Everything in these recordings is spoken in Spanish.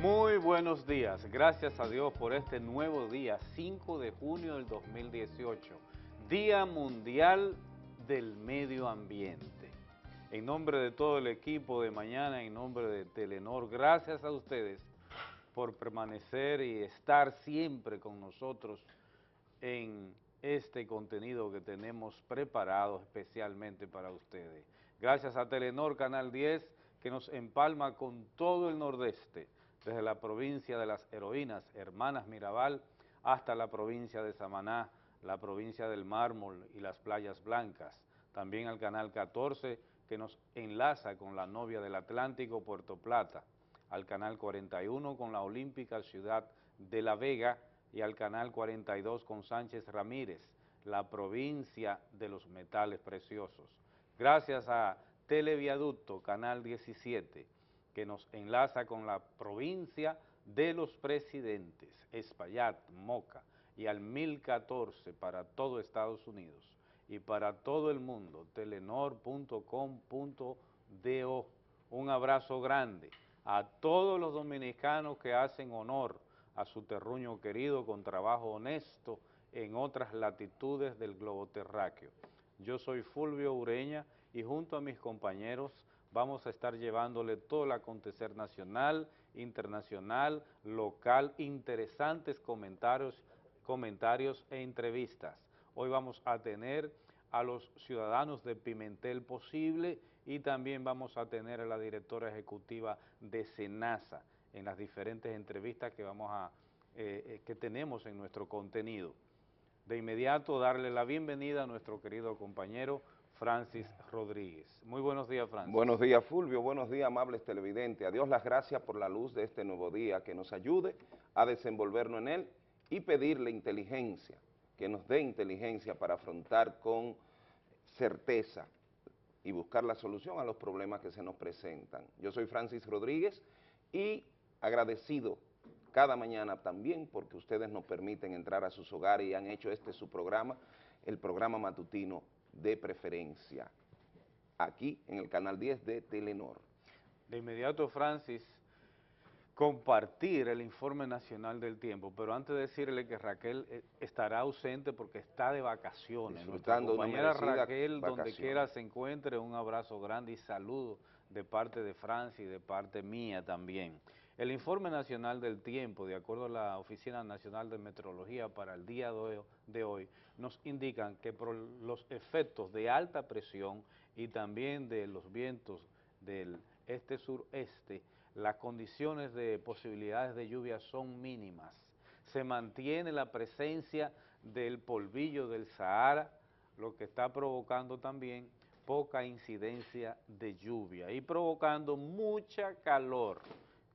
Muy buenos días, gracias a Dios por este nuevo día, 5 de junio del 2018, Día Mundial del Medio Ambiente. En nombre de todo el equipo de mañana, en nombre de Telenor, gracias a ustedes por permanecer y estar siempre con nosotros en este contenido que tenemos preparado especialmente para ustedes. Gracias a Telenor Canal 10, que nos empalma con todo el nordeste, desde la provincia de las Heroínas, Hermanas Mirabal, hasta la provincia de Samaná, la provincia del Mármol y las Playas Blancas. También al Canal 14, que nos enlaza con la Novia del Atlántico, Puerto Plata. Al Canal 41, con la Olímpica Ciudad de La Vega. Y al Canal 42, con Sánchez Ramírez, la provincia de los Metales Preciosos. Gracias a Televiaducto, Canal 17, que nos enlaza con la provincia de los Presidentes, Espaillat, Moca, y al 1014 para todo Estados Unidos y para todo el mundo, telenor.com.do. Un abrazo grande a todos los dominicanos que hacen honor a su terruño querido con trabajo honesto en otras latitudes del globo terráqueo. Yo soy Fulvio Ureña y junto a mis compañeros vamos a estar llevándole todo el acontecer nacional, internacional, local, interesantes comentarios e entrevistas. Hoy vamos a tener a los ciudadanos de Pimentel Posible y también vamos a tener a la directora ejecutiva de SENASA en las diferentes entrevistas que tenemos en nuestro contenido. De inmediato darle la bienvenida a nuestro querido compañero Francis Rodríguez. Muy buenos días, Francis. Buenos días, Fulvio. Buenos días, amables televidentes. A Dios las gracias por la luz de este nuevo día, que nos ayude a desenvolvernos en él y pedirle inteligencia, que nos dé inteligencia para afrontar con certeza y buscar la solución a los problemas que se nos presentan. Yo soy Francis Rodríguez y agradecido cada mañana también porque ustedes nos permiten entrar a sus hogares y han hecho este su programa, el programa matutino de preferencia, aquí en el Canal 10 de Telenor. De inmediato, Francis, compartir el informe nacional del tiempo, pero antes de decirle que Raquel estará ausente porque está de vacaciones. Nuestra compañera Raquel, donde quiera se encuentre, un abrazo grande y saludo de parte de Francis y de parte mía también. El informe nacional del tiempo, de acuerdo a la Oficina Nacional de Meteorología para el día de hoy, nos indican que por los efectos de alta presión y también de los vientos del este-sureste, las condiciones de posibilidades de lluvia son mínimas. Se mantiene la presencia del polvillo del Sahara, lo que está provocando también poca incidencia de lluvia y provocando mucha calor.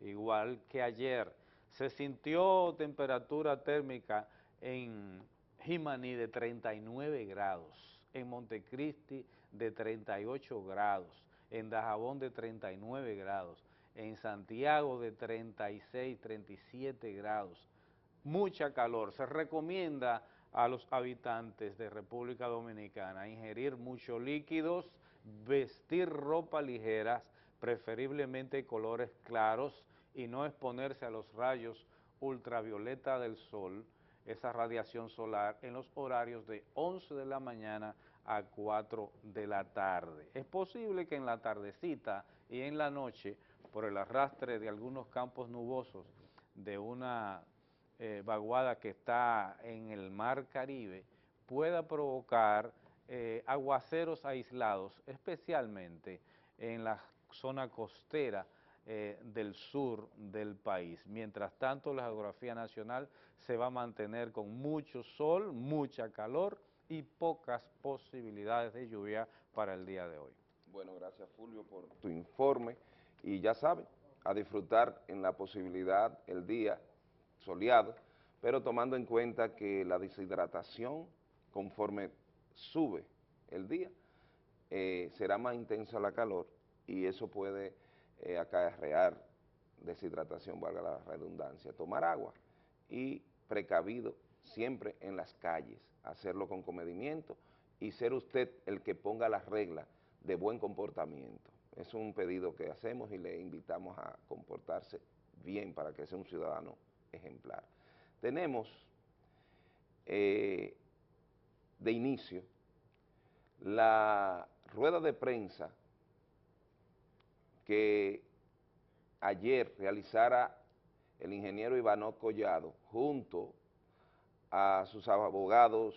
Igual que ayer, se sintió temperatura térmica en Jimaní de 39 grados, en Montecristi de 38 grados, en Dajabón de 39 grados, en Santiago de 36, 37 grados. Mucha calor. Se recomienda a los habitantes de República Dominicana ingerir muchos líquidos, vestir ropa ligera, preferiblemente colores claros, y no exponerse a los rayos ultravioleta del sol, esa radiación solar, en los horarios de 11 de la mañana a 4 de la tarde. Es posible que en la tardecita y en la noche, por el arrastre de algunos campos nubosos de una vaguada que está en el mar Caribe, pueda provocar aguaceros aislados, especialmente en la zona costera del sur del país. Mientras tanto, la geografía nacional se va a mantener con mucho sol, mucha calor y pocas posibilidades de lluvia para el día de hoy. Bueno, gracias, Fulvio, por tu informe. Y ya saben, a disfrutar en la posibilidad el día soleado, pero tomando en cuenta que la deshidratación, conforme sube el día, será más intensa la calor y eso puede acarrear deshidratación, valga la redundancia. Tomar agua y precavido siempre en las calles, hacerlo con comedimiento y ser usted el que ponga las reglas de buen comportamiento. es un pedido que hacemos y le invitamos a comportarse bien para que sea un ciudadano ejemplar. Tenemos de inicio la rueda de prensa que ayer realizara el ingeniero Iván Collado junto a sus abogados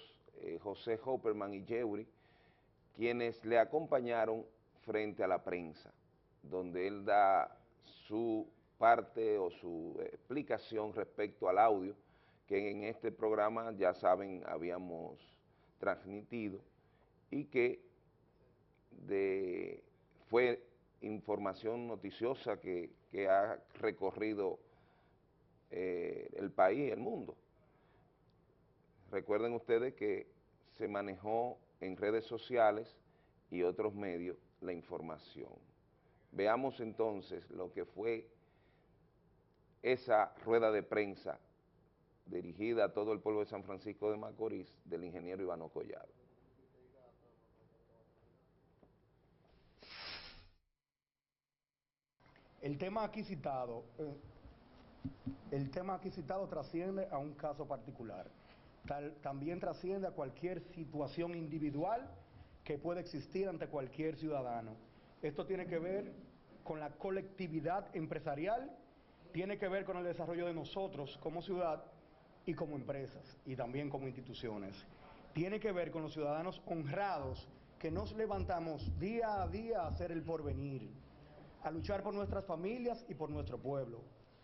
José Hopperman y Jeury, quienes le acompañaron frente a la prensa, donde él da su parte o su explicación respecto al audio, que en este programa, ya saben, habíamos transmitido y que fue información noticiosa que ha recorrido el país, el mundo. Recuerden ustedes que se manejó en redes sociales y otros medios la información. Veamos entonces lo que fue esa rueda de prensa dirigida a todo el pueblo de San Francisco de Macorís del ingeniero Iván Collado. El tema aquí citado trasciende a un caso particular. También trasciende a cualquier situación individual que pueda existir ante cualquier ciudadano. Esto tiene que ver con la colectividad empresarial, tiene que ver con el desarrollo de nosotros como ciudad y como empresas y también como instituciones. Tiene que ver con los ciudadanos honrados que nos levantamos día a día a hacer el porvenir, a luchar por nuestras familias y por nuestro pueblo,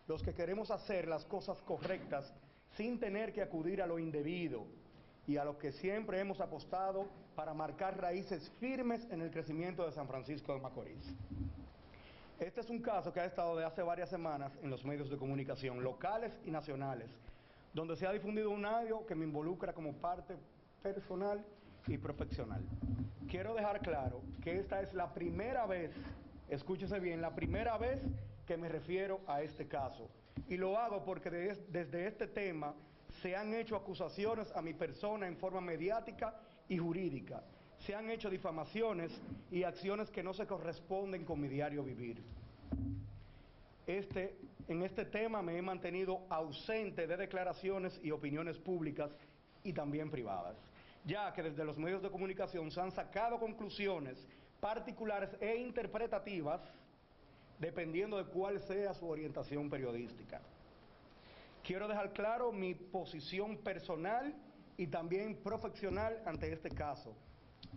los que queremos hacer las cosas correctas sin tener que acudir a lo indebido y a los que siempre hemos apostado para marcar raíces firmes en el crecimiento de San Francisco de Macorís. Este es un caso que ha estado de hace varias semanas en los medios de comunicación locales y nacionales, donde se ha difundido un audio que me involucra como parte personal y profesional. Quiero dejar claro que esta es la primera vez, escúchese bien, la primera vez que me refiero a este caso. Y lo hago porque desde este tema se han hecho acusaciones a mi persona en forma mediática y jurídica. Se han hecho difamaciones y acciones que no se corresponden con mi diario vivir. En este tema me he mantenido ausente de declaraciones y opiniones públicas y también privadas, ya que desde los medios de comunicación se han sacado conclusiones particulares e interpretativas dependiendo de cuál sea su orientación periodística. Quiero dejar claro mi posición personal y también profesional ante este caso,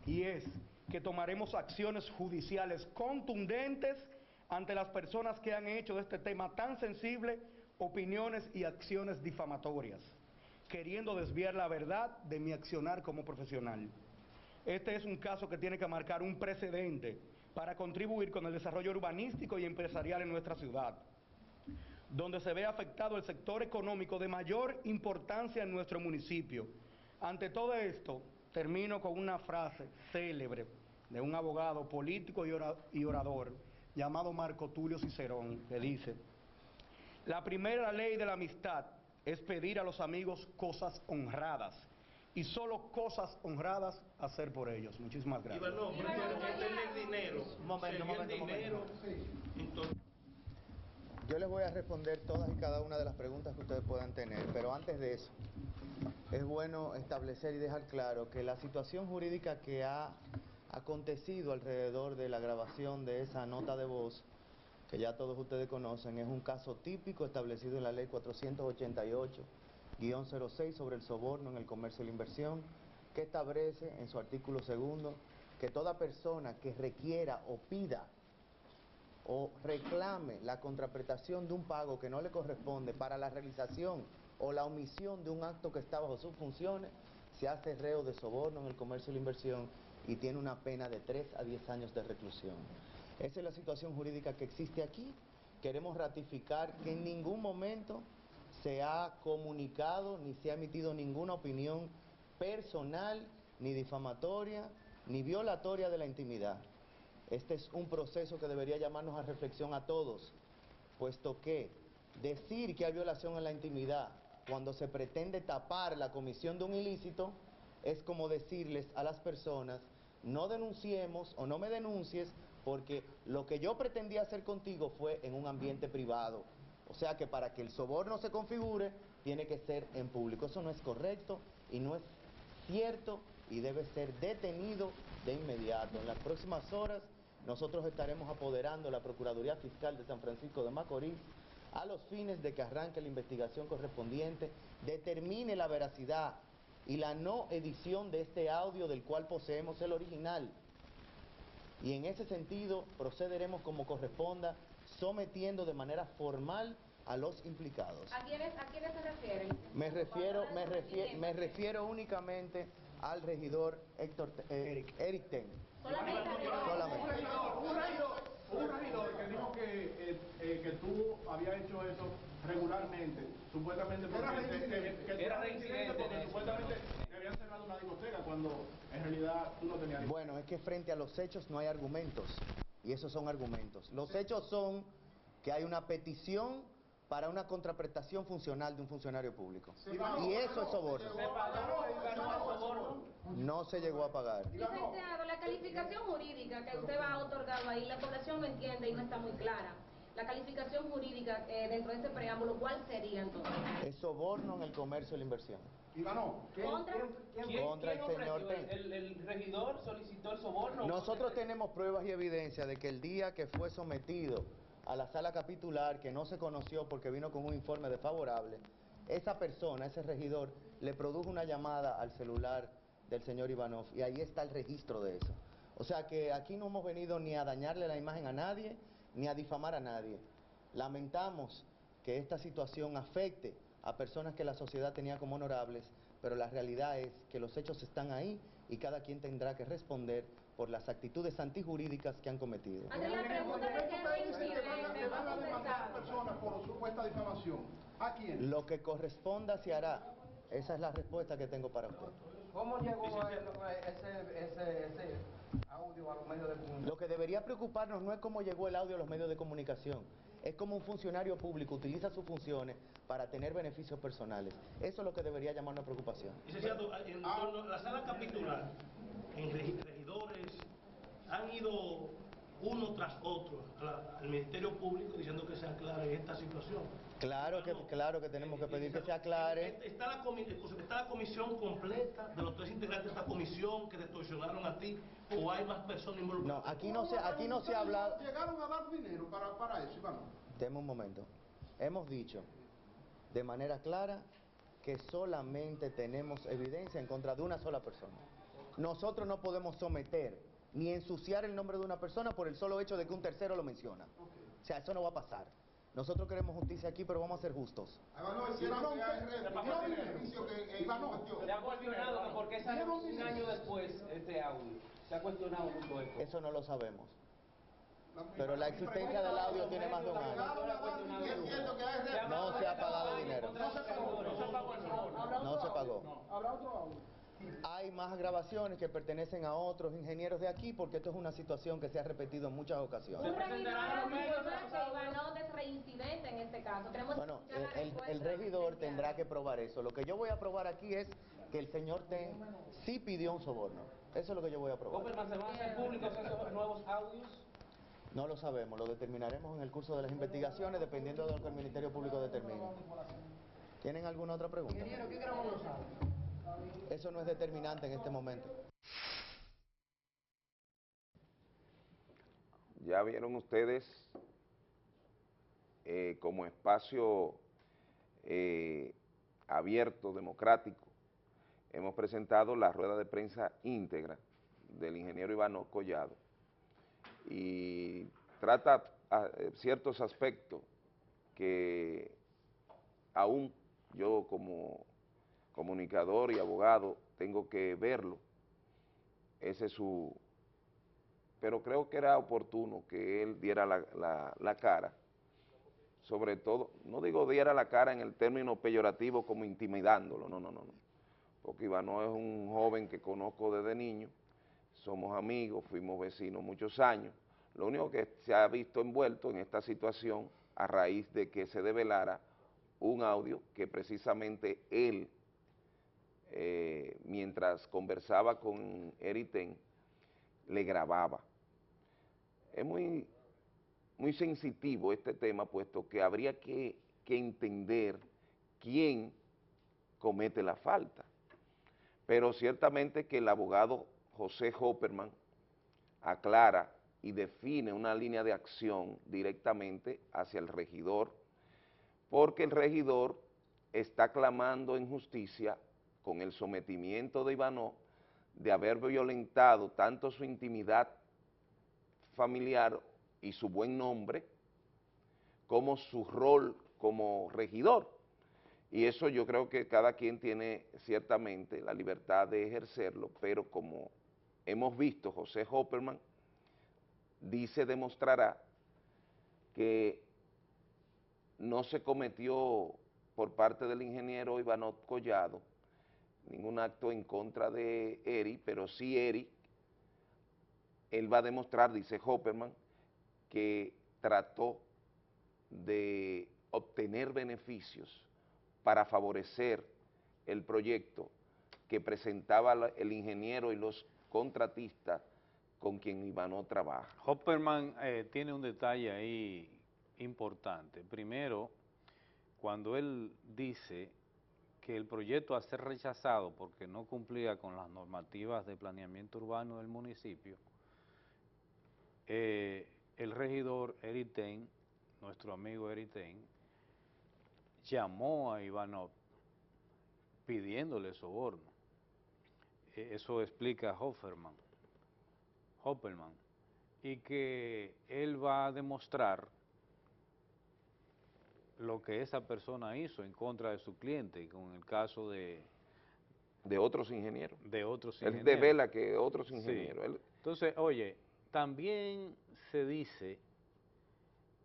y es que tomaremos acciones judiciales contundentes ante las personas que han hecho de este tema tan sensible opiniones y acciones difamatorias, queriendo desviar la verdad de mi accionar como profesional. Este es un caso que tiene que marcar un precedente para contribuir con el desarrollo urbanístico y empresarial en nuestra ciudad, donde se ve afectado el sector económico de mayor importancia en nuestro municipio. Ante todo esto, termino con una frase célebre de un abogado político y orador llamado Marco Tulio Cicerón, que dice: la primera ley de la amistad es pedir a los amigos cosas honradas, y solo cosas honradas hacer por ellos. Muchísimas gracias. Iván, momento. Yo les voy a responder todas y cada una de las preguntas que ustedes puedan tener, pero antes de eso, es bueno establecer y dejar claro que la situación jurídica que ha acontecido alrededor de la grabación de esa nota de voz, que ya todos ustedes conocen, es un caso típico establecido en la ley 488-06 sobre el soborno en el comercio y la inversión, que establece en su artículo 2 que toda persona que requiera o pida o reclame la contraprestación de un pago que no le corresponde para la realización o la omisión de un acto que está bajo sus funciones, se hace reo de soborno en el comercio y la inversión y tiene una pena de 3 a 10 años de reclusión. Esa es la situación jurídica que existe aquí. Queremos ratificar que en ningún momento se ha comunicado ni se ha emitido ninguna opinión personal, ni difamatoria, ni violatoria de la intimidad. Este es un proceso que debería llamarnos a reflexión a todos, puesto que decir que hay violación en la intimidad cuando se pretende tapar la comisión de un ilícito es como decirles a las personas: no denunciemos o no me denuncies porque lo que yo pretendía hacer contigo fue en un ambiente privado. O sea que para que el soborno se configure, tiene que ser en público. Eso no es correcto y no es cierto y debe ser detenido de inmediato. En las próximas horas nosotros estaremos apoderando a la Procuraduría Fiscal de San Francisco de Macorís a los fines de que arranque la investigación correspondiente, determine la veracidad y la no edición de este audio del cual poseemos el original. Y en ese sentido procederemos como corresponda, sometiendo de manera formal a los implicados. ¿A quiénes se refieren? Me refiero únicamente al regidor Héctor Eric Ten. Solamente. Un regidor que dijo que tú habías hecho eso regularmente, supuestamente era reincidente porque supuestamente te habían cerrado una discoteca cuando en realidad tú no tenías. Bueno, es que frente a los hechos no hay argumentos y esos son argumentos. Los hechos son que hay una petición para una contraprestación funcional de un funcionario público. Y eso es soborno. No se llegó a pagar. Licenciado, la calificación jurídica que usted va a otorgar ahí, la población no entiende y no está muy clara. La calificación jurídica dentro de este preámbulo, ¿cuál sería entonces? Es soborno en el comercio y la inversión. Ivano, ¿Contra el señor Ten? ¿El regidor solicitó el soborno? Nosotros tenemos pruebas y evidencia de que el día que fue sometido a la sala capitular, que no se conoció porque vino con un informe desfavorable, esa persona, ese regidor, le produjo una llamada al celular del señor Ivanov y ahí está el registro de eso. O sea que aquí no hemos venido ni a dañarle la imagen a nadie, ni a difamar a nadie. Lamentamos que esta situación afecte a personas que la sociedad tenía como honorables, pero la realidad es que los hechos están ahí y cada quien tendrá que responder por las actitudes antijurídicas que han cometido. Andrés, la pregunta es que van a demandar a personas por supuesta difamación. ¿A quién? Lo que corresponda se hará. Esa es la respuesta que tengo para usted. ¿Cómo llegó ese audio a los medios de comunicación? Lo que debería preocuparnos no es cómo llegó el audio a los medios de comunicación. Es como un funcionario público utiliza sus funciones para tener beneficios personales. Eso es lo que debería llamar una preocupación. Licenciado, en la sala capitular, en regidores, han ido uno tras otro al Ministerio Público diciendo que se aclare esta situación. Claro que tenemos que pedir que se aclare. ¿Está la comisión completa de los tres integrantes de esta comisión que te extorsionaron a ti o hay más personas involucradas? No, aquí no se ha hablado. ¿Llegaron a dar dinero para eso, Iván? Deme un momento. Hemos dicho de manera clara que solamente tenemos evidencia en contra de una sola persona. Nosotros no podemos someter ni ensuciar el nombre de una persona por el solo hecho de que un tercero lo menciona. O sea, eso no va a pasar. Nosotros queremos justicia aquí, pero vamos a ser justos. Se ha cuestionado porque sale un año después este audio. Se ha cuestionado mucho esto. Eso no lo sabemos. Pero la existencia del audio tiene más de un año. No se ha pagado dinero. No se pagó. ¿Habrá otro audio? Hay más grabaciones que pertenecen a otros ingenieros de aquí, porque esto es una situación que se ha repetido en muchas ocasiones. Un regidor es reincidente en este caso. Bueno, el regidor tendrá que probar eso. Lo que yo voy a probar aquí es que el señor Ten sí pidió un soborno. Eso es lo que yo voy a probar. ¿Hopperman, se van a hacer públicos esos nuevos audios? No lo sabemos, lo determinaremos en el curso de las investigaciones, dependiendo de lo que el Ministerio Público determine. ¿Tienen alguna otra pregunta? Ingeniero, ¿qué queremos los audios? Eso no es determinante en este momento. Ya vieron ustedes como espacio abierto, democrático, hemos presentado la rueda de prensa íntegra del ingeniero Iván Collado y trata ciertos aspectos que aún yo como comunicador y abogado tengo que verlo. Ese es su... Pero creo que era oportuno que él diera la cara, sobre todo, no digo diera la cara en el término peyorativo como intimidándolo, no, porque Ivano es un joven que conozco desde niño, somos amigos, fuimos vecinos muchos años. Lo único que se ha visto envuelto en esta situación a raíz de que se develara un audio que precisamente él, mientras conversaba con Eric Ten, le grababa. Es muy, muy sensitivo este tema, puesto que habría que entender quién comete la falta. Pero ciertamente que el abogado José Hopperman aclara y define una línea de acción directamente hacia el regidor, porque el regidor está clamando en justicia con el sometimiento de Ivanó de haber violentado tanto su intimidad familiar y su buen nombre, como su rol como regidor. Y eso yo creo que cada quien tiene ciertamente la libertad de ejercerlo, pero como hemos visto, José Hopperman dice, demostrará que no se cometió por parte del ingeniero Iván Collado ningún acto en contra de Eric, pero sí Eric, él va a demostrar, dice Hopperman, que trató de obtener beneficios para favorecer el proyecto que presentaba el ingeniero y los contratistas con quien Ivanó trabaja. Hopperman tiene un detalle ahí importante. Primero, cuando él dice que el proyecto, a ser rechazado porque no cumplía con las normativas de planeamiento urbano del municipio, el regidor Eric Ten, nuestro amigo Eric Ten, llamó a Ivanov pidiéndole soborno. Eso explica Hopperman, y que él va a demostrar lo que esa persona hizo en contra de su cliente, con el caso de otros ingenieros. Él devela que otros ingenieros. Sí. Entonces, oye, también se dice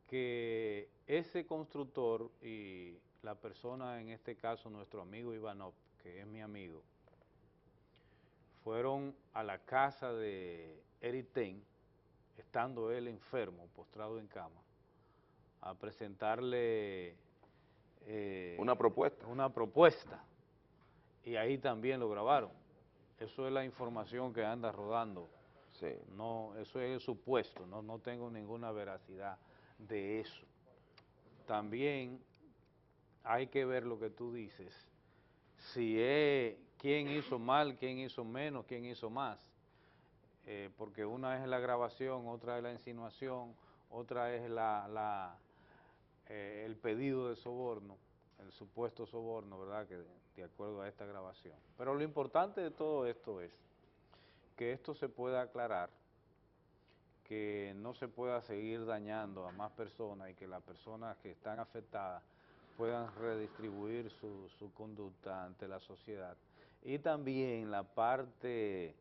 que ese constructor y la persona, en este caso nuestro amigo Ivanov, que es mi amigo, fueron a la casa de Eric Ten, estando él enfermo, postrado en cama, a presentarle una propuesta, y ahí también lo grabaron. Eso es la información que anda rodando. Sí. No, eso es el supuesto, no tengo ninguna veracidad de eso. También hay que ver lo que tú dices, si es quién hizo mal, quién hizo menos, quién hizo más, porque una es la grabación, otra es la insinuación, otra es el pedido de soborno, el supuesto soborno, ¿verdad?, que de acuerdo a esta grabación. Pero lo importante de todo esto es que esto se pueda aclarar, que no se pueda seguir dañando a más personas y que las personas que están afectadas puedan redistribuir su conducta ante la sociedad. Y también la parte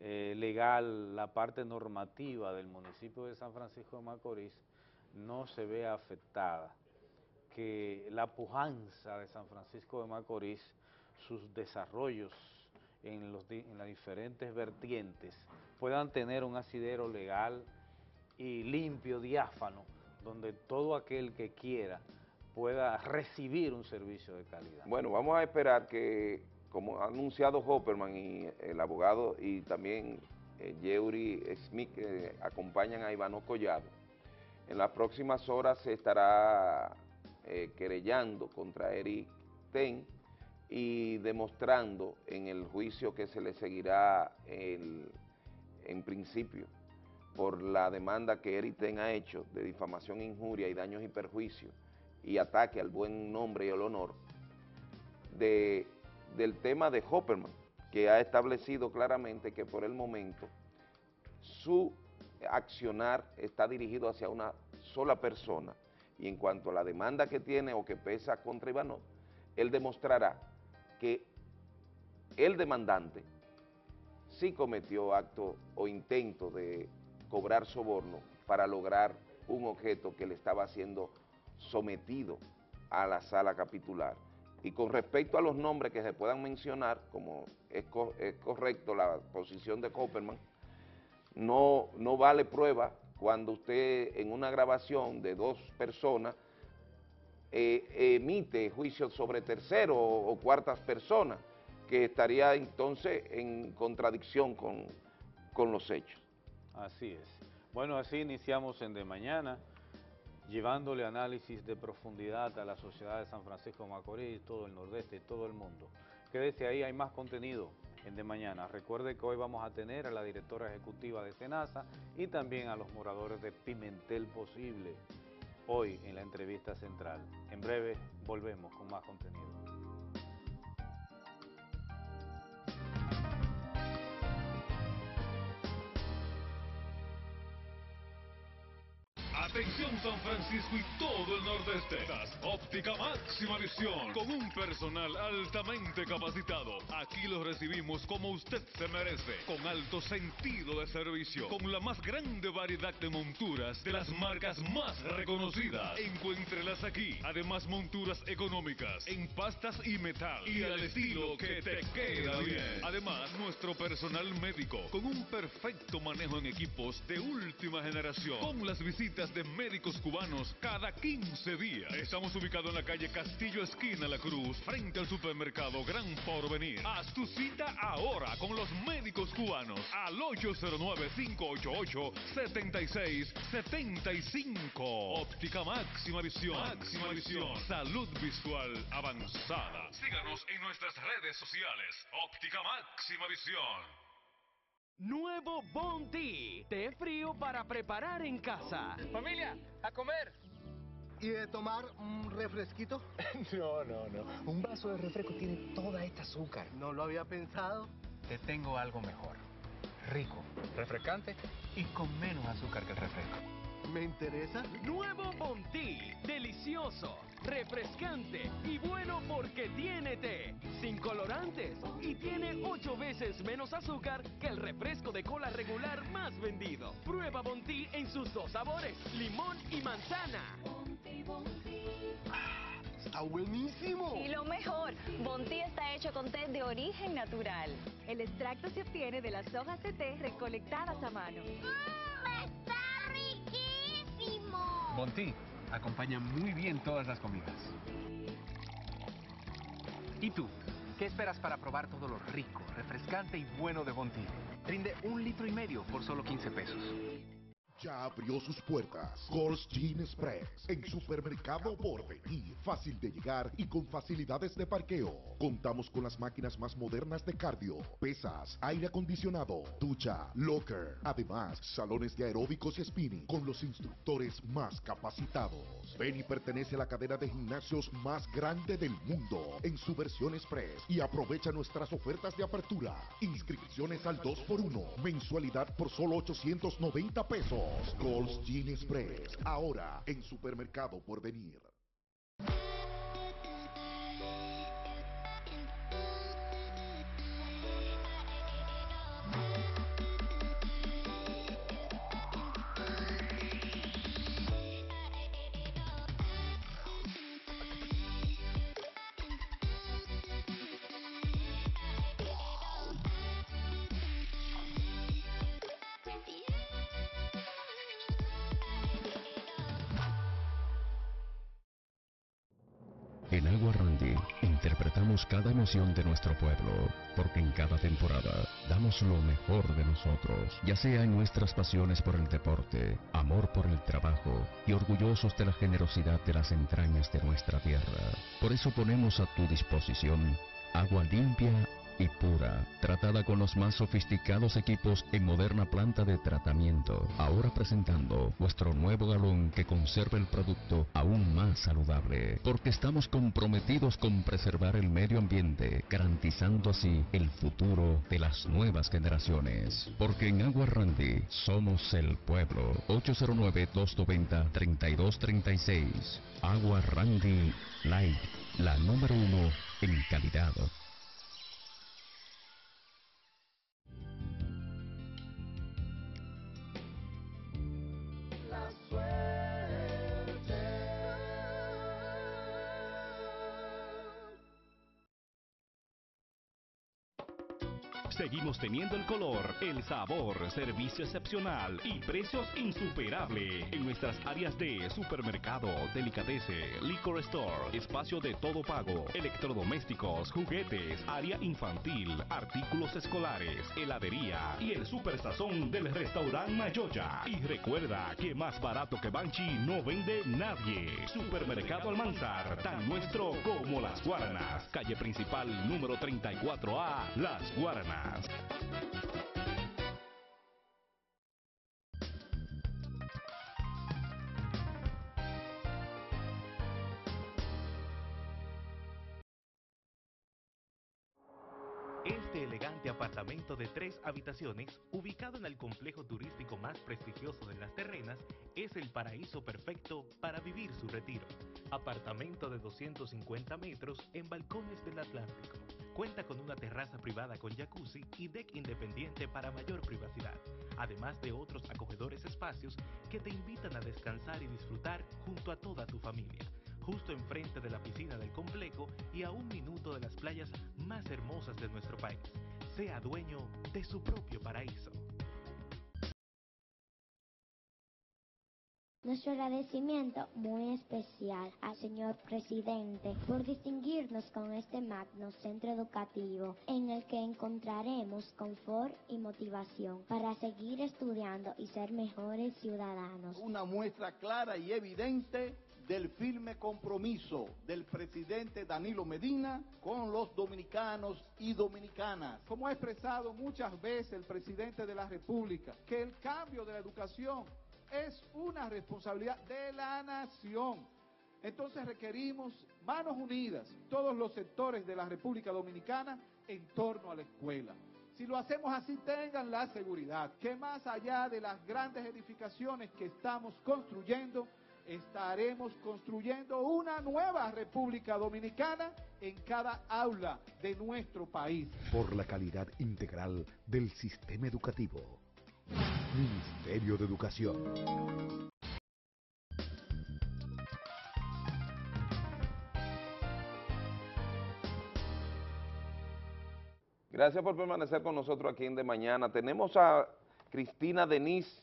legal, la parte normativa del municipio de San Francisco de Macorís no se ve afectada. Que la pujanza de San Francisco de Macorís, sus desarrollos en las diferentes vertientes, puedan tener un asidero legal y limpio, diáfano, donde todo aquel que quiera pueda recibir un servicio de calidad. Bueno, vamos a esperar que, como ha anunciado Hopperman y el abogado, y también Jeury Smith, acompañan a Iván Collado, en las próximas horas se estará querellando contra Eric Ten y demostrando en el juicio que se le seguirá en principio por la demanda que Eric Ten ha hecho de difamación, injuria y daños y perjuicios y ataque al buen nombre y al honor del tema de Hopperman, que ha establecido claramente que por el momento su accionar está dirigido hacia una sola persona, y en cuanto a la demanda que tiene o que pesa contra Ivanov, él demostrará que el demandante sí cometió acto o intento de cobrar soborno para lograr un objeto que le estaba siendo sometido a la sala capitular. Y con respecto a los nombres que se puedan mencionar, como es correcto la posición de Hopperman, no vale prueba cuando usted en una grabación de dos personas emite juicios sobre terceros o cuartas personas, que estaría entonces en contradicción con los hechos. Así es. Bueno, así iniciamos en De Mañana, llevándole análisis de profundidad a la sociedad de San Francisco de Macorís, todo el nordeste y todo el mundo. Quédese ahí, hay más contenido en De Mañana. Recuerde que hoy vamos a tener a la directora ejecutiva de SENASA y también a los moradores de Pimentel Posible, hoy en la entrevista central. En breve volvemos con más contenido. Atención San Francisco y todo el nordeste. Óptica Máxima Visión, con un personal altamente capacitado. Aquí los recibimos como usted se merece, con alto sentido de servicio, con la más grande variedad de monturas de las marcas más reconocidas. Encuéntrelas aquí. Además, monturas económicas en pastas y metal, y al estilo que te queda bien. Además, nuestro personal médico, con un perfecto manejo en equipos de última generación, con las visitas de médicos cubanos cada 15 días. Estamos ubicados en la calle Castillo, esquina La Cruz, frente al supermercado Gran Porvenir. Haz tu cita ahora con los médicos cubanos al 809-588-7675. Óptica Máxima Visión. Máxima Visión. Salud visual avanzada. Síganos en nuestras redes sociales. Óptica Máxima Visión. Nuevo Bondi, té frío para preparar en casa. Familia, a comer. ¿Y de tomar un refresquito? No. Un vaso de refresco tiene toda esta azúcar. No lo había pensado. Te tengo algo mejor. Rico, refrescante y con menos azúcar que el refresco. ¿Me interesa? Nuevo Bondi, delicioso, refrescante y bueno porque tiene té, sin colorantes, y tiene 8 veces menos azúcar que el refresco de cola regular más vendido. Prueba Bontí en sus 2 sabores, limón y manzana. Bontí, Bontí. Ah, ¡está buenísimo! Y lo mejor, Bontí está hecho con té de origen natural. El extracto se obtiene de las hojas de té recolectadas a mano. ¡Mmm, está riquísimo! Bontí acompaña muy bien todas las comidas. ¿Y tú? ¿Qué esperas para probar todo lo rico, refrescante y bueno de Bontí? Rinde 1,5 litros por solo 15 pesos. Ya abrió sus puertas Gold's Gin Express en Supermercado Porvenir. Fácil de llegar y con facilidades de parqueo. Contamos con las máquinas más modernas de cardio, pesas, aire acondicionado, ducha, locker. Además, salones de aeróbicos y spinning con los instructores más capacitados. Ven y pertenece a la cadena de gimnasios más grande del mundo en su versión express y aprovecha nuestras ofertas de apertura. Inscripciones al 2x1, mensualidad por solo 890 pesos. Gold's Gin Express, ahora en Supermercado Porvenir. En Agua Rhandy interpretamos cada emoción de nuestro pueblo, porque en cada temporada damos lo mejor de nosotros, ya sea en nuestras pasiones por el deporte, amor por el trabajo y orgullosos de la generosidad de las entrañas de nuestra tierra. Por eso ponemos a tu disposición agua limpia y pura, tratada con los más sofisticados equipos en moderna planta de tratamiento. Ahora presentando nuestro nuevo galón que conserva el producto aún más saludable, porque estamos comprometidos con preservar el medio ambiente, garantizando así el futuro de las nuevas generaciones. Porque en Agua Rhandy somos el pueblo. 809-290-3236. Agua Rhandy Light, la número 1 en calidad. Seguimos teniendo el color, el sabor, servicio excepcional y precios insuperables en nuestras áreas de supermercado, delicatessen, liquor store, espacio de todo pago, electrodomésticos, juguetes, área infantil, artículos escolares, heladería y el super sazón del restaurante Mayoya. Y recuerda que más barato que Banchi no vende nadie. Supermercado Almanzar, tan nuestro como Las Guaranas. Calle principal número 34A, Las Guaranas. Este elegante apartamento de 3 habitaciones, ubicado en el complejo turístico más prestigioso de Las Terrenas, es el paraíso perfecto para vivir su retiro. Apartamento de 250 metros en balcones del Atlántico. Cuenta con una terraza privada con jacuzzi y deck independiente para mayor privacidad, además de otros acogedores espacios que te invitan a descansar y disfrutar junto a toda tu familia. Justo enfrente de la piscina del complejo y a 1 minuto de las playas más hermosas de nuestro país. Sea dueño de su propio paraíso. Nuestro agradecimiento muy especial al señor presidente por distinguirnos con este magno centro educativo en el que encontraremos confort y motivación para seguir estudiando y ser mejores ciudadanos. Una muestra clara y evidente del firme compromiso del presidente Danilo Medina con los dominicanos y dominicanas. Como ha expresado muchas veces el presidente de la República, que el cambio de la educación es una responsabilidad de la nación. Entonces requerimos manos unidas, todos los sectores de la República Dominicana, en torno a la escuela. Si lo hacemos así, tengan la seguridad que más allá de las grandes edificaciones que estamos construyendo, estaremos construyendo una nueva República Dominicana en cada aula de nuestro país. Por la calidad integral del sistema educativo. Ministerio de Educación. Gracias por permanecer con nosotros aquí en De Mañana. Tenemos a Cristina Denise,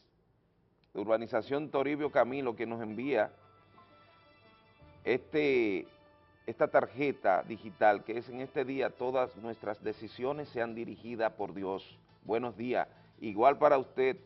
de Urbanización Toribio Camilo, que nos envía esta tarjeta digital que es: en este día todas nuestras decisiones sean dirigidas por Dios. Buenos días. Igual para usted,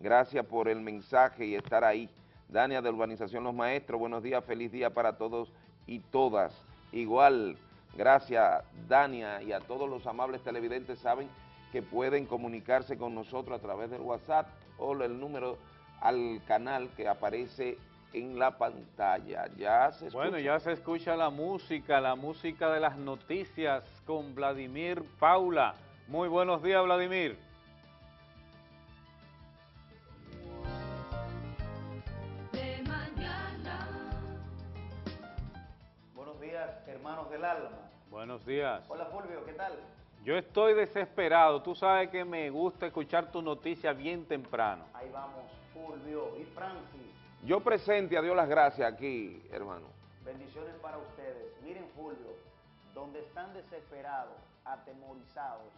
gracias por el mensaje y estar ahí. Dania, de Urbanización Los Maestros, buenos días, feliz día para todos y todas. Igual, gracias Dania, y a todos los amables televidentes saben que pueden comunicarse con nosotros a través del WhatsApp o el número al canal que aparece en la pantalla. Ya se escucha. Bueno, ya se escucha la música de las noticias con Vladimir Paula. Muy buenos días, Vladimir. Hermanos del alma. Buenos días. Hola Fulvio, ¿qué tal? Yo estoy desesperado, tú sabes que me gusta escuchar tu noticia bien temprano. Ahí vamos, Fulvio y Francis. Yo presente, a Dios las gracias aquí, hermano. Bendiciones para ustedes. Miren, Fulvio, donde están desesperados, atemorizados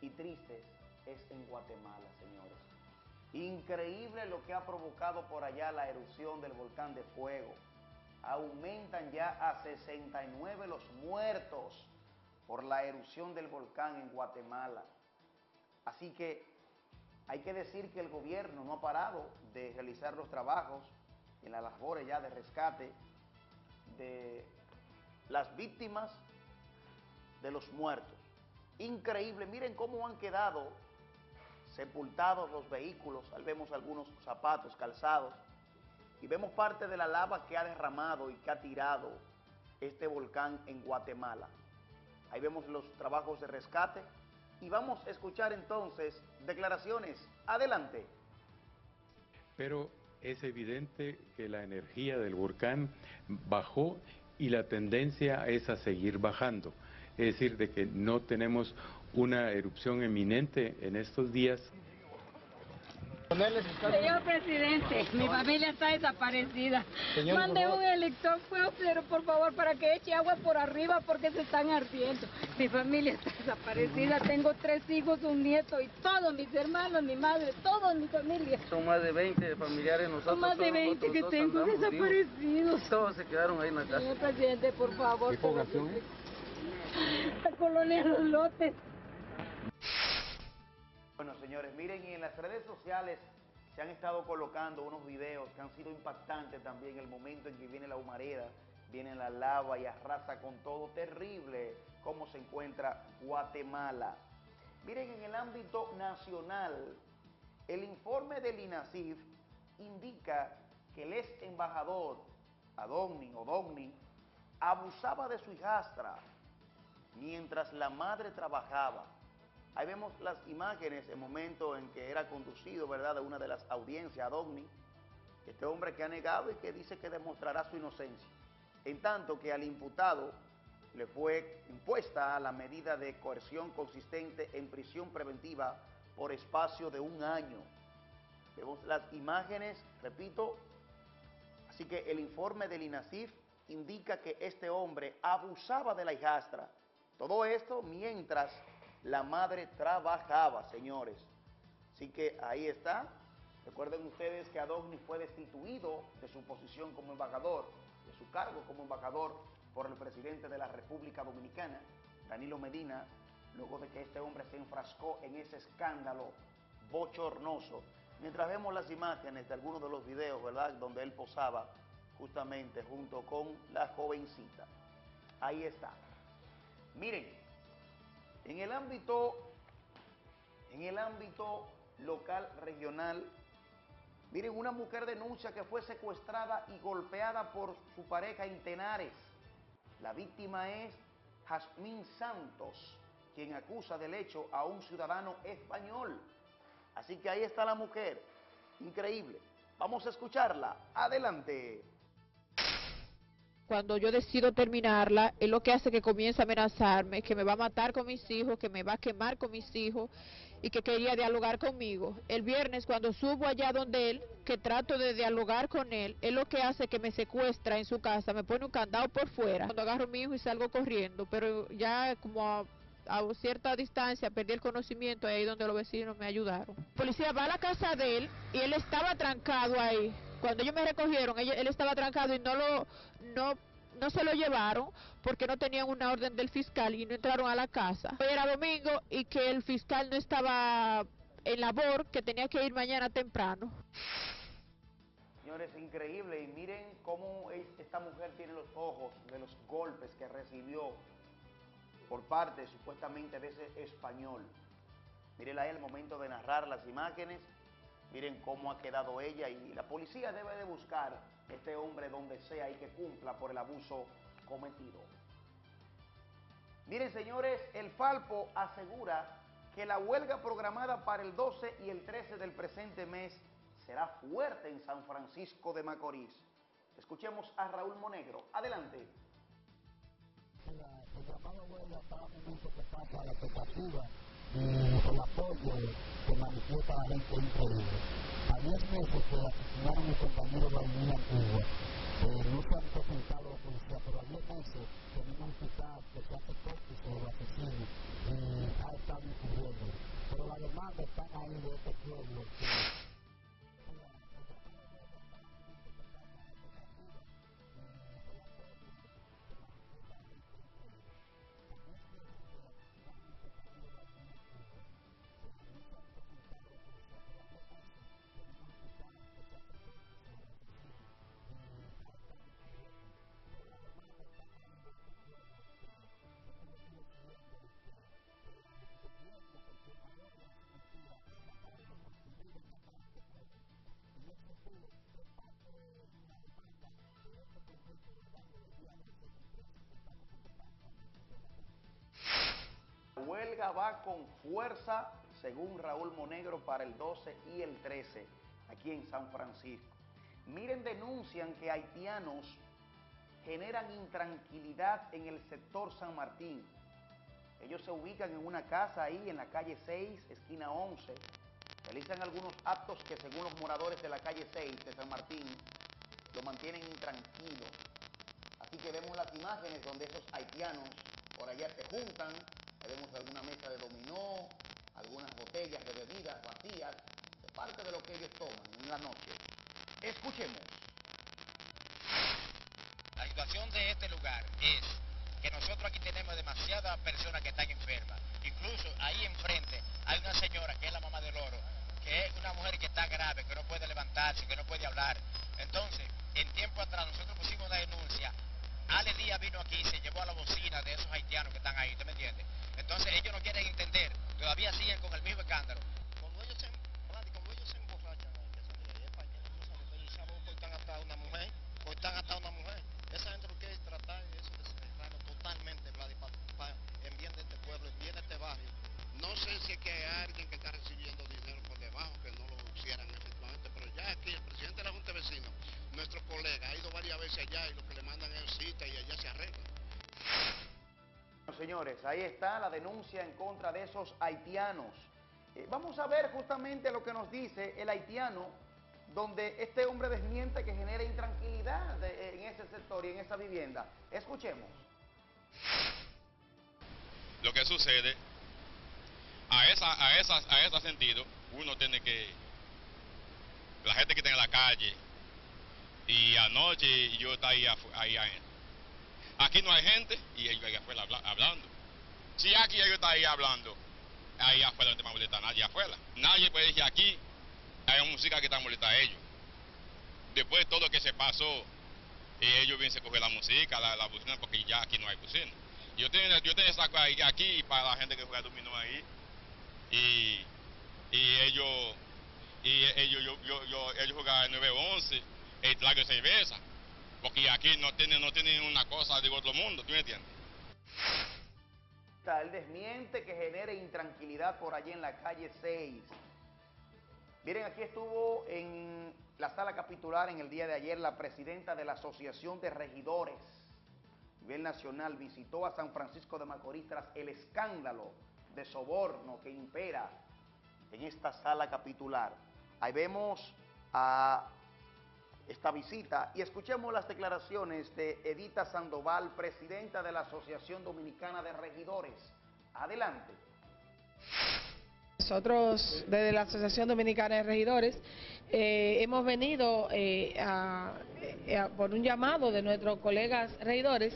y tristes es en Guatemala, señores. Increíble lo que ha provocado por allá la erupción del volcán de fuego. Aumentan ya a 69 los muertos por la erupción del volcán en Guatemala. Así que hay que decir que el gobierno no ha parado de realizar los trabajos en las labores ya de rescate de las víctimas, de los muertos. Increíble, miren cómo han quedado sepultados los vehículos. Ahí vemos algunos zapatos, calzados. Y vemos parte de la lava que ha derramado y que ha tirado este volcán en Guatemala. Ahí vemos los trabajos de rescate y vamos a escuchar entonces declaraciones. Adelante. Pero es evidente que la energía del volcán bajó y la tendencia es a seguir bajando. Es decir, de que no tenemos una erupción inminente en estos días. Señor presidente, mi familia está desaparecida. Mande un helicóptero, pero por favor, para que eche agua por arriba porque se están ardiendo. Mi familia está desaparecida, tengo 3 hijos, un nieto y todos mis hermanos, mi madre, toda mi familia. Son más de 20 familiares nosotros. Son más de 20 que tengo desaparecidos. Todos se quedaron ahí en la casa. Señor presidente, por favor. ¿Qué población es? La colonia Los Lotes. Bueno, señores, miren, y en las redes sociales se han estado colocando unos videos que han sido impactantes también. El momento en que viene la humareda, viene la lava y arrasa con todo. Terrible cómo se encuentra Guatemala. Miren, en el ámbito nacional, el informe del INACIF indica que el ex embajador Adomni abusaba de su hijastra mientras la madre trabajaba. Ahí vemos las imágenes, el momento en que era conducido, ¿verdad?, a una de las audiencias, Adomni, este hombre que ha negado y que dice que demostrará su inocencia. En tanto que al imputado le fue impuesta la medida de coerción consistente en prisión preventiva por espacio de 1 año. Vemos las imágenes, repito, así que el informe del INACIF indica que este hombre abusaba de la hijastra. Todo esto mientras la madre trabajaba, señores. Así que ahí está. Recuerden ustedes que Adomni fue destituido de su posición como embajador, de su cargo como embajador, por el presidente de la República Dominicana, Danilo Medina, luego de que este hombre se enfrascó en ese escándalo bochornoso. Mientras vemos las imágenes de algunos de los videos, ¿verdad?, donde él posaba justamente junto con la jovencita. Ahí está. Miren, en el ámbito local, regional, miren, una mujer denuncia que fue secuestrada y golpeada por su pareja en Tenares. La víctima es Jazmín Santos, quien acusa del hecho a un ciudadano español. Así que ahí está la mujer, increíble. Vamos a escucharla, adelante. Cuando yo decido terminarla, él lo que hace es que comienza a amenazarme, que me va a matar con mis hijos, que me va a quemar con mis hijos y que quería dialogar conmigo. El viernes, cuando subo allá donde él, que trato de dialogar con él, él lo que hace es que me secuestra en su casa, me pone un candado por fuera. Cuando agarro a mi hijo y salgo corriendo, pero ya como a cierta distancia perdí el conocimiento, ahí donde los vecinos me ayudaron. La policía va a la casa de él y él estaba trancado ahí. Cuando ellos me recogieron, él estaba trancado y no se lo llevaron porque no tenían una orden del fiscal y no entraron a la casa. Hoy era domingo y que el fiscal no estaba en labor, que tenía que ir mañana temprano. Señores, increíble. Y miren cómo esta mujer tiene los ojos de los golpes que recibió por parte supuestamente de ese español. Mírenla ahí el momento de narrar las imágenes. Miren cómo ha quedado ella, y la policía debe de buscar a este hombre donde sea y que cumpla por el abuso cometido. Miren, señores, el Falpo asegura que la huelga programada para el 12 y el 13 del presente mes será fuerte en San Francisco de Macorís. Escuchemos a Raúl Monegro. Adelante. La huelga para la copatura. Con apoyo que manifiesta la ley política. A 10 meses que asesinaron a mis compañeros de la Unión Antigua, no se han presentado a la policía, pero a 10 meses tenemos que estar que se hace corte sobre los asesinos y ha estado incurriendo. Pero la demanda está ahí de este pueblo. Va con fuerza, según Raúl Monegro, para el 12 y el 13, aquí en San Francisco. Miren, denuncian que haitianos generan intranquilidad en el sector San Martín. Ellos se ubican en una casa ahí en la calle 6, esquina 11, realizan algunos actos que, según los moradores de la calle 6 de San Martín, lo mantienen intranquilo. Así que vemos las imágenes donde esos haitianos por allá se juntan, vemos alguna mesa de dominó, algunas botellas de bebidas vacías, de parte de lo que ellos toman en la noche. Escuchemos. La situación de este lugar es que nosotros aquí tenemos demasiadas personas que están enfermas. Incluso ahí enfrente hay una señora que es la mamá del oro, que es una mujer que está grave, que no puede levantarse, que no puede hablar. Entonces, en tiempo atrás nosotros pusimos la denuncia. Ale Díaz vino aquí y se llevó a la bocina de esos haitianos que están ahí, ¿te me entiendes? Entonces ellos no quieren entender, todavía siguen con el mismo escándalo. Cuando ellos se emborrachan, cortan hasta una mujer, esa gente lo que es tratar eso de cerrarlo totalmente, Vladimir, en bien de este pueblo, en bien de este barrio. No sé si es que hay alguien que está recibiendo dinero por debajo, que no lo hicieran efectivamente, pero ya aquí el presidente de la Junta de Vecinos, nuestro colega, ha ido varias veces allá y lo que le mandan es cita y allá se arregla. Bueno, señores, ahí está la denuncia en contra de esos haitianos. Vamos a ver justamente lo que nos dice el haitiano, donde este hombre desmiente que genera intranquilidad en ese sector y en esa vivienda. Escuchemos. Lo que sucede... A ese sentido, uno tiene que, la gente que está en la calle, y anoche yo estaba ahí aquí no hay gente, y ellos ahí afuera hablando. Si aquí ellos están ahí hablando, ahí afuera no te va a molestar nadie afuera. Nadie puede decir aquí, hay una música que está molesta a ellos. Después de todo lo que se pasó, ellos vienen a coger la música, la bocina, porque ya aquí no hay bocina. Yo tengo esa cosa aquí para la gente que juega dominó ahí. Ellos jugaban 9-11, el trago de cerveza, porque aquí no tienen una cosa de otro mundo, ¿tú me entiendes? El desmiente que genere intranquilidad por allí en la calle 6. Miren, aquí estuvo en la sala capitular en el día de ayer la presidenta de la Asociación de Regidores a nivel nacional, visitó a San Francisco de Macorís tras el escándalo de soborno que impera en esta sala capitular. Ahí vemos a esta visita y escuchemos las declaraciones de Edita Sandoval, presidenta de la Asociación Dominicana de Regidores. Adelante. Nosotros desde la Asociación Dominicana de Regidores hemos venido por un llamado de nuestros colegas regidores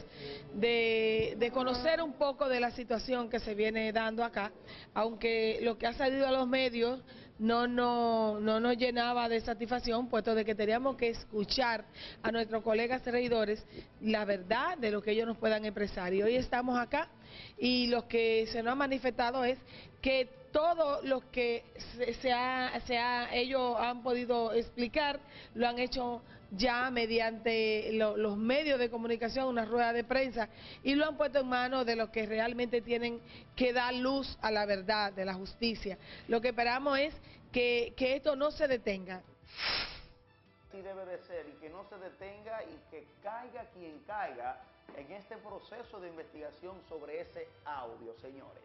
de conocer un poco de la situación que se viene dando acá, aunque lo que ha salido a los medios no nos llenaba de satisfacción, puesto de que teníamos que escuchar a nuestros colegas regidores la verdad de lo que ellos nos puedan expresar. Y hoy estamos acá y lo que se nos ha manifestado es que todo lo que ellos han podido explicar lo han hecho ya mediante los medios de comunicación, una rueda de prensa, y lo han puesto en manos de los que realmente tienen que dar luz a la verdad, de la justicia. Lo que esperamos es que esto no se detenga. Sí debe de ser, y que no se detenga y que caiga quien caiga en este proceso de investigación sobre ese audio, señores.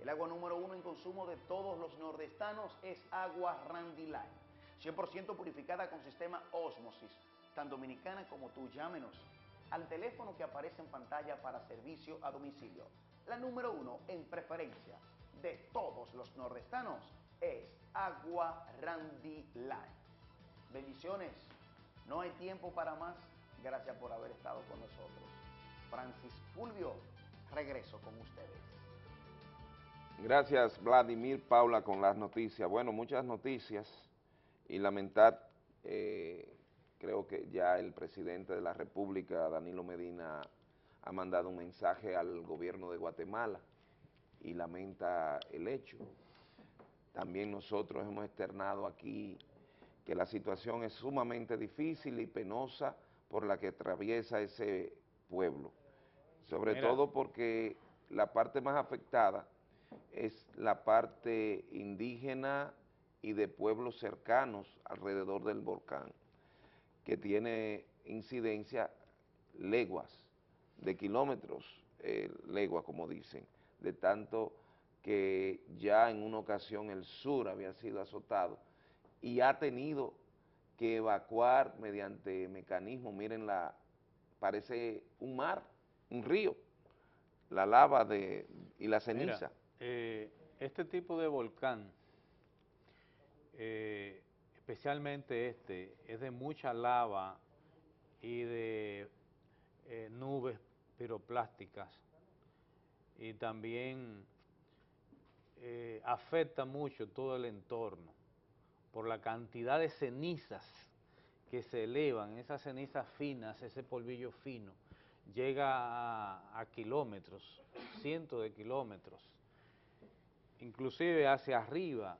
El agua número uno en consumo de todos los nordestanos es Agua Rhandy Light, 100% purificada con sistema ósmosis, tan dominicana como tú. Llámenos al teléfono que aparece en pantalla para servicio a domicilio. La número uno en preferencia de todos los nordestanos es Agua Rhandy Light. Bendiciones, no hay tiempo para más. Gracias por haber estado con nosotros. Francis, Fulvio, regreso con ustedes. Gracias, Vladimir Paula, con las noticias. Bueno, muchas noticias y lamentar, creo que ya el presidente de la República, Danilo Medina, ha mandado un mensaje al gobierno de Guatemala y lamenta el hecho. También nosotros hemos externado aquí que la situación es sumamente difícil y penosa por la que atraviesa ese pueblo. Sobre todo porque la parte más afectada es la parte indígena y de pueblos cercanos alrededor del volcán, que tiene incidencia leguas, de kilómetros, leguas como dicen, de tanto que ya en una ocasión el sur había sido azotado y ha tenido que evacuar mediante mecanismos, miren, parece un mar, un río, la lava y la ceniza. Mira, este tipo de volcán, especialmente este, es de mucha lava y de nubes piroplásticas, y también afecta mucho todo el entorno por la cantidad de cenizas que se elevan, esas cenizas finas, ese polvillo fino, llega a kilómetros, cientos de kilómetros, inclusive hacia arriba,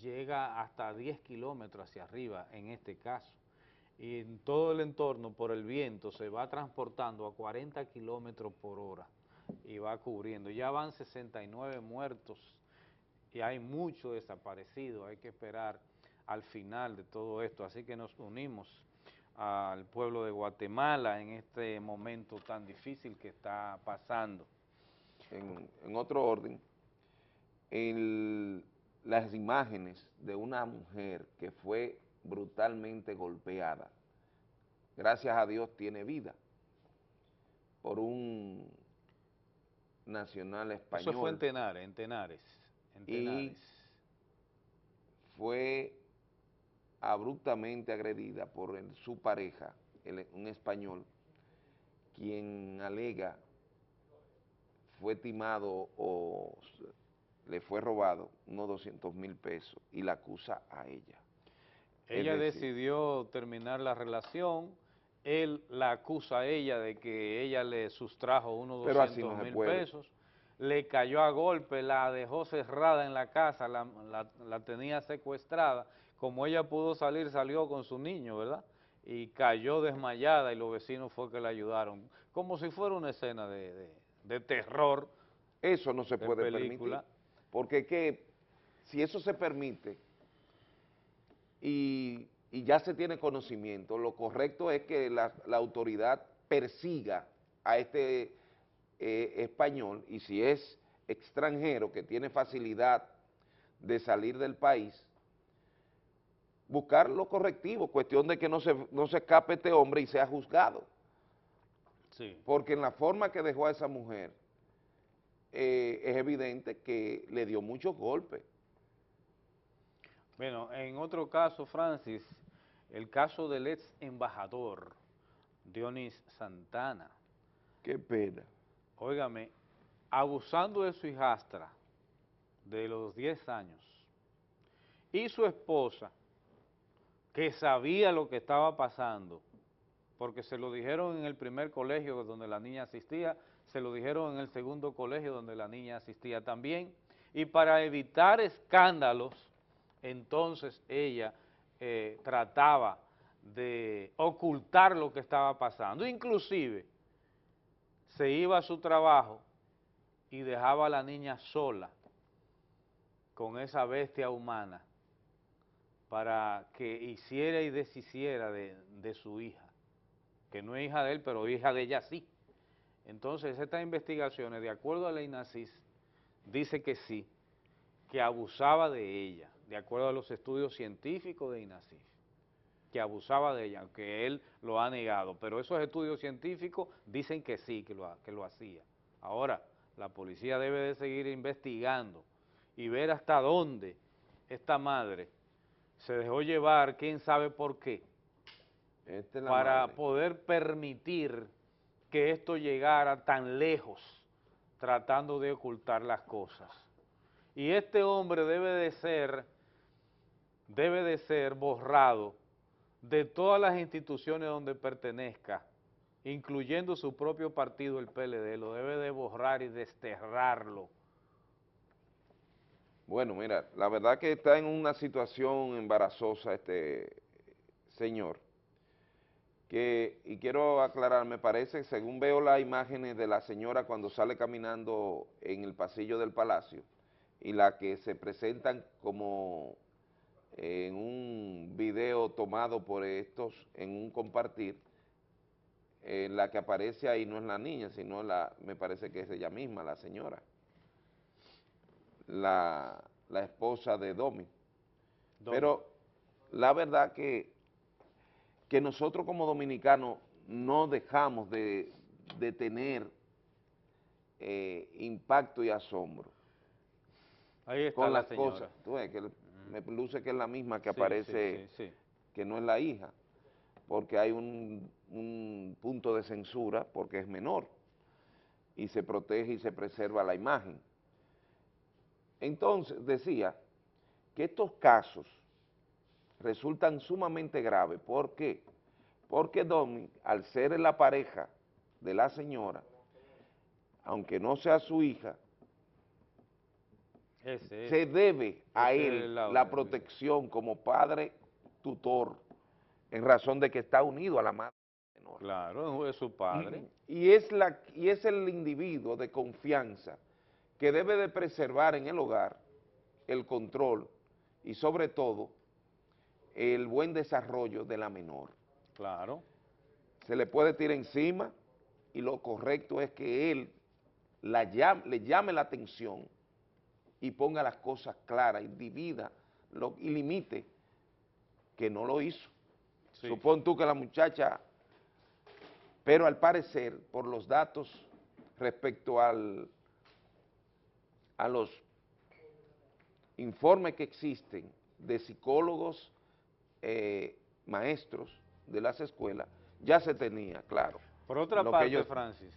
llega hasta 10 kilómetros hacia arriba en este caso, y en todo el entorno por el viento se va transportando a 40 kilómetros por hora y va cubriendo. Ya van 69 muertos y hay mucho desaparecido, hay que esperar al final de todo esto, así que nos unimos al pueblo de Guatemala en este momento tan difícil que está pasando. En otro orden, las imágenes de una mujer que fue brutalmente golpeada, gracias a Dios tiene vida, por un nacional español. Eso fue en Tenares, Y fue abruptamente agredida por su pareja, un español, quien alega fue timado o le fue robado unos 200.000 pesos y la acusa a ella. Ella decidió terminar la relación, él la acusa a ella de que ella le sustrajo unos 200.000 pesos, le cayó a golpe, la dejó cerrada en la casa, la tenía secuestrada. Como ella pudo salir, salió con su niño, ¿verdad? Y cayó desmayada y los vecinos fue que la ayudaron. Como si fuera una escena de terror. Eso no se puede permitir. Porque si eso se permite y ya se tiene conocimiento, lo correcto es que la autoridad persiga a este español, y si es extranjero que tiene facilidad de salir del país, buscar lo correctivo, cuestión de que no se escape este hombre y sea juzgado. Sí. Porque en la forma que dejó a esa mujer, es evidente que le dio muchos golpes. Bueno, en otro caso, Francis, el caso del ex embajador Dionis Santana. Qué pena. Óigame, abusando de su hijastra de los 10 años y su esposa, que sabía lo que estaba pasando, porque se lo dijeron en el primer colegio donde la niña asistía, se lo dijeron en el segundo colegio donde la niña asistía también, y para evitar escándalos, entonces ella trataba de ocultar lo que estaba pasando, inclusive se iba a su trabajo y dejaba a la niña sola con esa bestia humana para que hiciera y deshiciera de su hija, que no es hija de él, pero hija de ella sí. Entonces, estas investigaciones, de acuerdo a la INACIF, dice que sí, que abusaba de ella, de acuerdo a los estudios científicos de INACIF, que abusaba de ella, aunque él lo ha negado, pero esos estudios científicos dicen que sí, que lo hacía. Ahora, la policía debe de seguir investigando y ver hasta dónde esta madre se dejó llevar, quién sabe por qué, para poder permitir que esto llegara tan lejos, tratando de ocultar las cosas. Y este hombre debe de ser borrado de todas las instituciones donde pertenezca, incluyendo su propio partido, el PLD, lo debe de borrar y desterrarlo. Bueno, mira, la verdad que está en una situación embarazosa este señor. Y quiero aclarar, me parece, según veo las imágenes de la señora cuando sale caminando en el pasillo del palacio y la que se presentan como en un video tomado por estos en un compartir, la que aparece ahí no es la niña, sino me parece que es ella misma, la señora. la esposa de Domi. Pero la verdad que nosotros como dominicanos no dejamos de tener impacto y asombro. Ahí está con las cosas. Tú ves, que me luce que es la misma que aparece, que no es la hija, porque hay un punto de censura porque es menor y se protege y se preserva la imagen. Entonces, decía que estos casos resultan sumamente graves. ¿Por qué? Porque Domi, al ser la pareja de la señora, aunque no sea su hija, se debe a él la protección como padre tutor, en razón de que está unido a la madre menor. Claro, es su padre. Y es el individuo de confianza que debe de preservar en el hogar el control y sobre todo el buen desarrollo de la menor. Claro. Se le puede tirar encima y lo correcto es que él le llame la atención y ponga las cosas claras y divida y limite, que no lo hizo. Sí. Supón tú que la muchacha, pero al parecer, por los datos respecto a los informes que existen de psicólogos, maestros de las escuelas, ya se tenía, claro. Por otra parte, Francis,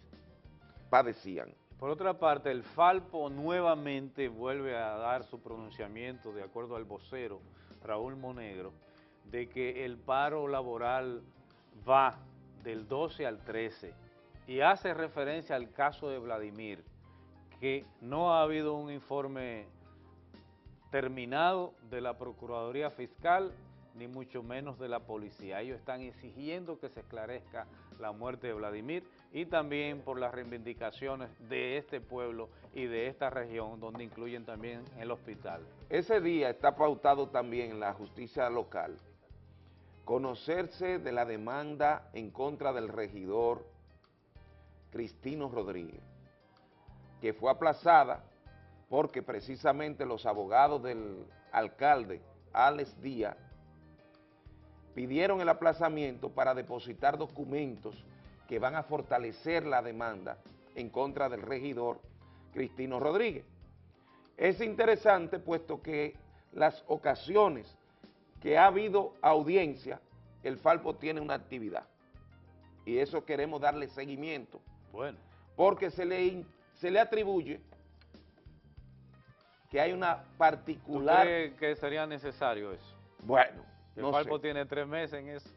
padecían. Por otra parte, el Falpo nuevamente vuelve a dar su pronunciamiento de acuerdo al vocero Raúl Monegro, de que el paro laboral va del 12 al 13 y hace referencia al caso de Vladimir, que no ha habido un informe terminado de la Procuraduría Fiscal, ni mucho menos de la policía. Ellos están exigiendo que se esclarezca la muerte de Vladimir y también por las reivindicaciones de este pueblo y de esta región, donde incluyen también el hospital. Ese día está pautado también en la justicia local conocerse de la demanda en contra del regidor Cristino Rodríguez, que fue aplazada porque precisamente los abogados del alcalde Alex Díaz pidieron el aplazamiento para depositar documentos que van a fortalecer la demanda en contra del regidor Cristino Rodríguez. Es interesante puesto que las ocasiones que ha habido audiencia, el Falpo tiene una actividad y eso queremos darle seguimiento. Bueno, porque se le atribuye que hay una particular... ¿Tú crees que sería necesario eso? Bueno... El Falpo tiene 3 meses en eso.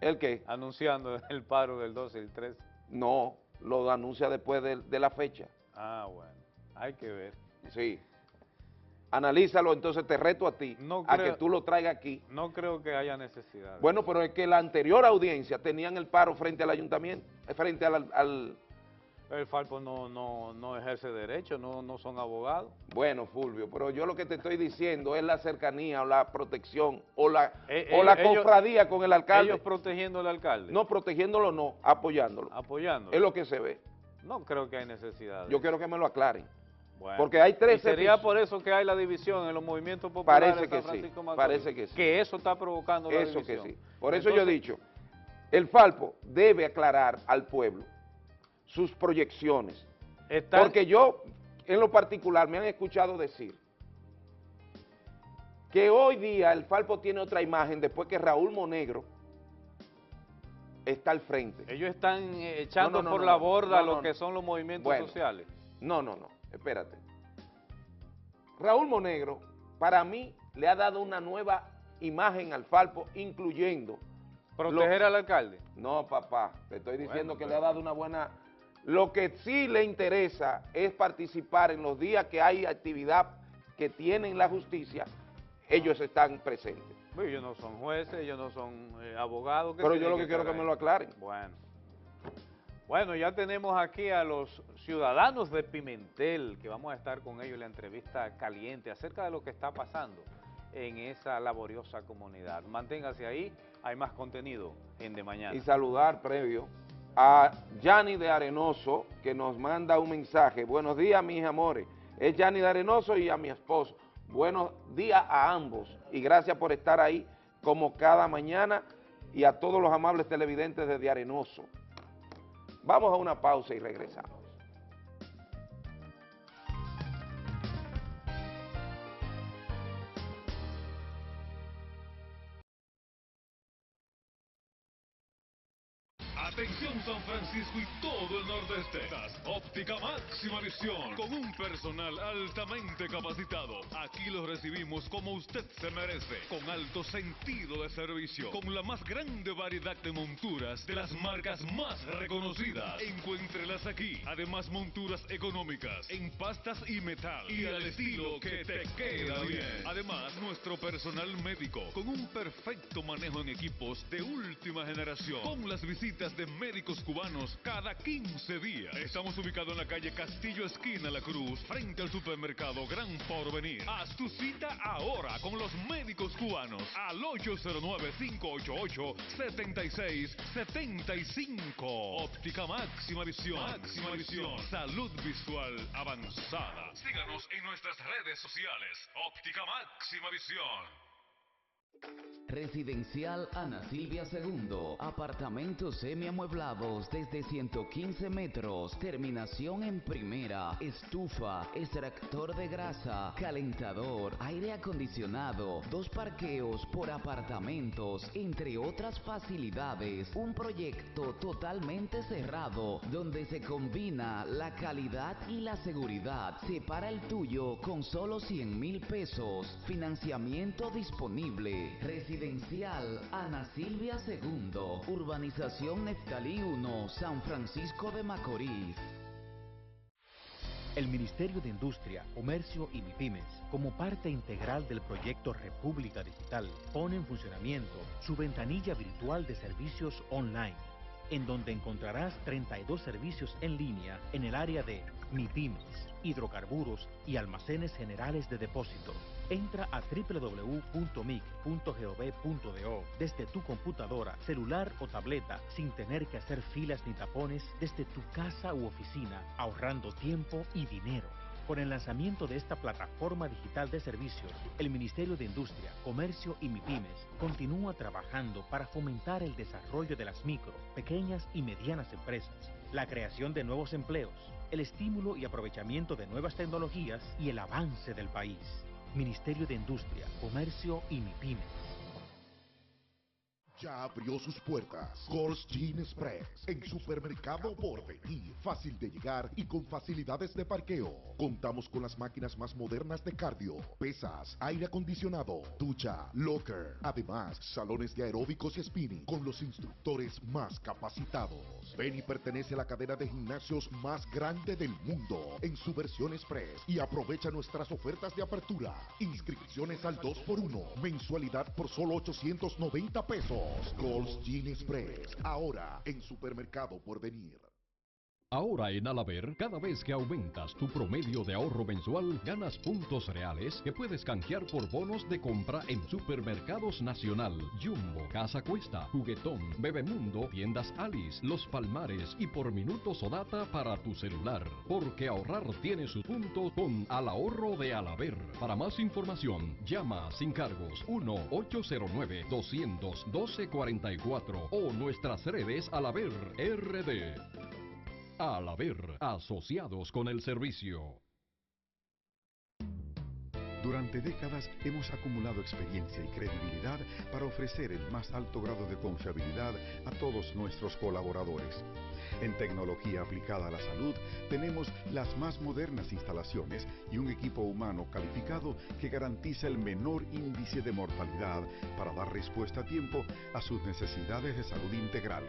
¿El qué? Anunciando el paro del 12 y el 13. No, lo anuncia después de la fecha. Ah, bueno, hay que ver. Sí. Analízalo, entonces te reto a ti, a que tú lo traigas aquí. No creo que haya necesidad. Bueno, pero es que la anterior audiencia tenían el paro frente al ayuntamiento, frente al... El Falpo no ejerce derecho, no son abogados. Bueno, Fulvio, pero yo lo que te estoy diciendo es la cercanía o la protección o la cofradía con el alcalde. ¿Ellos protegiendo al alcalde? No, protegiéndolo no, apoyándolo. Apoyándolo. Es lo que se ve. No creo que hay necesidad. Yo quiero que me lo aclaren. Bueno, porque hay 13... ¿Sería por eso que hay la división en los movimientos populares de San Francisco de Macorís? Parece que sí. Que eso está provocando la división. Eso que sí. Por eso yo he dicho, el Falpo debe aclarar al pueblo sus proyecciones, porque yo en lo particular me han escuchado decir que hoy día el Falpo tiene otra imagen después que Raúl Monegro está al frente. Ellos están echando por la borda lo que son los movimientos sociales. No, espérate. Raúl Monegro para mí le ha dado una nueva imagen al Falpo, incluyendo proteger al alcalde. No, papá, te estoy diciendo que le ha dado una buena... Lo que sí le interesa es participar en los días que hay actividad que tienen la justicia, ellos están presentes. Pues ellos no son jueces, ellos no son abogados. Pero yo lo que quiero es que me lo aclaren. Bueno, ya tenemos aquí a los ciudadanos de Pimentel, que vamos a estar con ellos en la entrevista caliente acerca de lo que está pasando en esa laboriosa comunidad. Manténgase ahí, hay más contenido en De Mañana. Y saludar previo a Yanni de Arenoso, que nos manda un mensaje. Buenos días, mis amores. es Yanida Arenoso y a mi esposo. Buenos días a ambos y gracias por estar ahí como cada mañana y a todos los amables televidentes desde Arenoso. Vamos a una pausa y regresamos. Atención San Francisco y todo el nordeste. Óptica Máxima Visión, con un personal altamente capacitado. Aquí los recibimos como usted se merece, con alto sentido de servicio, con la más grande variedad de monturas de las marcas más reconocidas. Encuéntrelas aquí. Además, monturas económicas en pastas y metal y al estilo que te queda bien. Además, nuestro personal médico con un perfecto manejo en equipos de última generación, con las visitas de médicos cubanos cada 15 días. Estamos ubicados en la calle Castillo, esquina La Cruz, frente al supermercado Gran Porvenir. Haz tu cita ahora con los médicos cubanos al 809-588-7675. Óptica Máxima Visión. Máxima Visión. Salud visual avanzada. Síganos en nuestras redes sociales. Óptica Máxima Visión. Residencial Ana Silvia II, apartamentos semiamueblados desde 115 metros, terminación en primera, estufa, extractor de grasa, calentador, aire acondicionado, 2 parqueos por apartamentos, entre otras facilidades. Un proyecto totalmente cerrado, donde se combina la calidad y la seguridad. Separa el tuyo con solo 100,000 pesos, financiamiento disponible. Residencial Ana Silvia II, urbanización Neftalí 1, San Francisco de Macorís. El Ministerio de Industria, Comercio y MIPYMES, como parte integral del proyecto República Digital, pone en funcionamiento su ventanilla virtual de servicios online, en donde encontrarás 32 servicios en línea en el área de MIPYMES, hidrocarburos y almacenes generales de depósito. Entra a www.mic.gov.do desde tu computadora, celular o tableta, sin tener que hacer filas ni tapones, desde tu casa u oficina, ahorrando tiempo y dinero. Con el lanzamiento de esta plataforma digital de servicios, el Ministerio de Industria, Comercio y MIPYMES continúa trabajando para fomentar el desarrollo de las micro, pequeñas y medianas empresas, la creación de nuevos empleos, el estímulo y aprovechamiento de nuevas tecnologías y el avance del país. Ministerio de Industria, Comercio y MIPYMES. Ya abrió sus puertas Gold's Gin Express en Supermercado Porvenir. Fácil de llegar y con facilidades de parqueo. Contamos con las máquinas más modernas de cardio, pesas, aire acondicionado, ducha, locker. Además, salones de aeróbicos y spinning con los instructores más capacitados. Ven y pertenece a la cadena de gimnasios más grande del mundo en su versión express y aprovecha nuestras ofertas de apertura. Inscripciones al 2x1, mensualidad por solo 890 pesos. Gold's Gin Express, ahora en Supermercado Porvenir. Ahora en Alaber, cada vez que aumentas tu promedio de ahorro mensual, ganas puntos reales que puedes canjear por bonos de compra en Supermercados Nacional, Jumbo, Casa Cuesta, Juguetón, Bebemundo, Tiendas Alice, Los Palmares y por minutos o data para tu celular. Porque ahorrar tiene sus puntos con Al Ahorro de Alaber. Para más información, llama sin cargos 1-809-200-1244 o nuestras redes Alaber RD. Al haber asociados con el servicio. Durante décadas hemos acumulado experiencia y credibilidad para ofrecer el más alto grado de confiabilidad a todos nuestros colaboradores. En tecnología aplicada a la salud tenemos las más modernas instalaciones y un equipo humano calificado que garantiza el menor índice de mortalidad para dar respuesta a tiempo a sus necesidades de salud integral.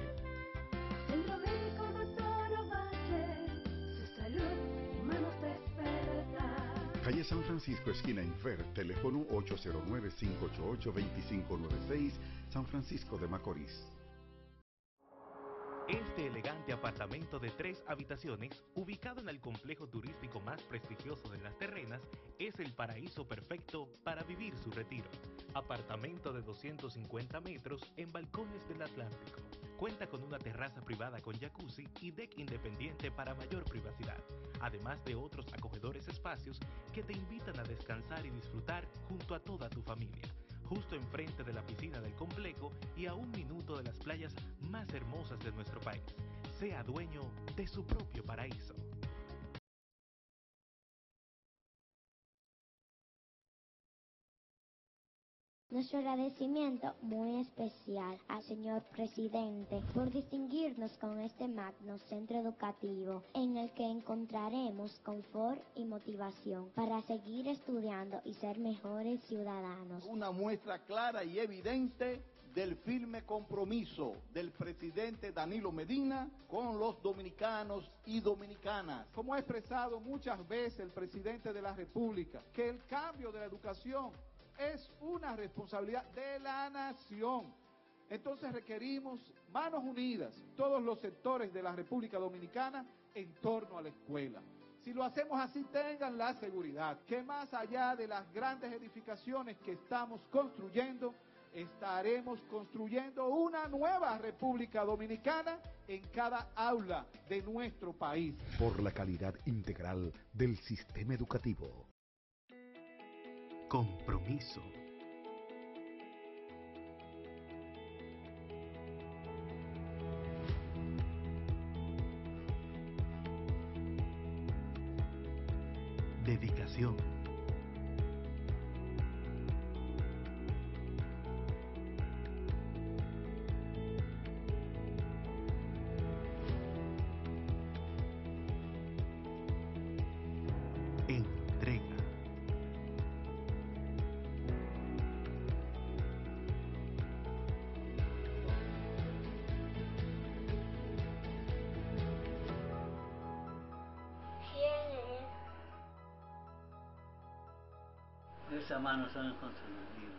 Calle San Francisco, esquina Infer, teléfono 809-588-2596, San Francisco de Macorís. Este elegante apartamento de 3 habitaciones, ubicado en el complejo turístico más prestigioso de Las Terrenas, es el paraíso perfecto para vivir su retiro. Apartamento de 250 metros en balcones del Atlántico. Cuenta con una terraza privada con jacuzzi y deck independiente para mayor privacidad, además de otros acogedores espacios que te invitan a descansar y disfrutar junto a toda tu familia. Justo enfrente de la piscina del complejo y a 1 minuto de las playas más hermosas de nuestro país. Sea dueño de su propio paraíso. Nuestro agradecimiento muy especial al señor presidente por distinguirnos con este magno centro educativo en el que encontraremos confort y motivación para seguir estudiando y ser mejores ciudadanos. Una muestra clara y evidente del firme compromiso del presidente Danilo Medina con los dominicanos y dominicanas. Como ha expresado muchas veces el presidente de la República, que el cambio de la educación es una responsabilidad de la nación. Entonces requerimos manos unidas, todos los sectores de la República Dominicana en torno a la escuela. Si lo hacemos así, tengan la seguridad que más allá de las grandes edificaciones que estamos construyendo, estaremos construyendo una nueva República Dominicana en cada aula de nuestro país. Por la calidad integral del sistema educativo. Compromiso. Dedicación. Esas manos son inconsumibles.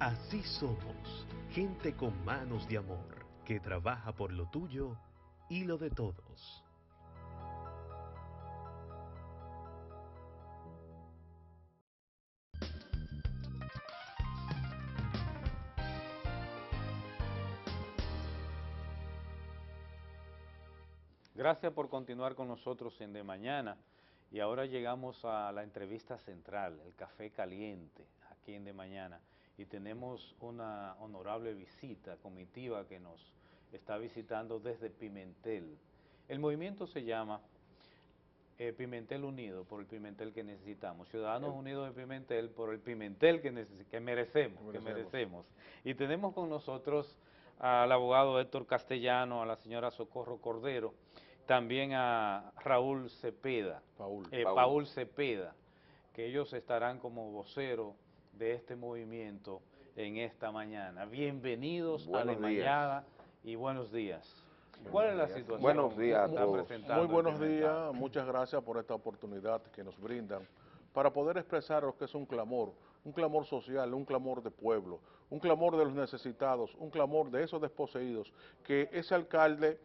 Así somos, gente con manos de amor, que trabaja por lo tuyo y lo de todos. Gracias por continuar con nosotros en De Mañana. Y ahora llegamos a la entrevista central, el Café Caliente, aquí en De Mañana. Y tenemos una honorable visita, comitiva, que nos está visitando desde Pimentel. El movimiento se llama Pimentel Unido, por el Pimentel que necesitamos. Ciudadanos Unidos de Pimentel, por el Pimentel que merecemos. Y tenemos con nosotros al abogado Héctor Castellano, a la señora Socorro Cordero, también a Raúl Cepeda, Paul Cepeda, que ellos estarán como voceros de este movimiento en esta mañana. Bienvenidos a La Mañana y buenos días. ¿Cuál es la situación? Buenos días a todos. Muy buenos días, muchas gracias por esta oportunidad que nos brindan para poder expresar lo que es un clamor social, un clamor de pueblo, un clamor de los necesitados, un clamor de esos desposeídos, que ese alcalde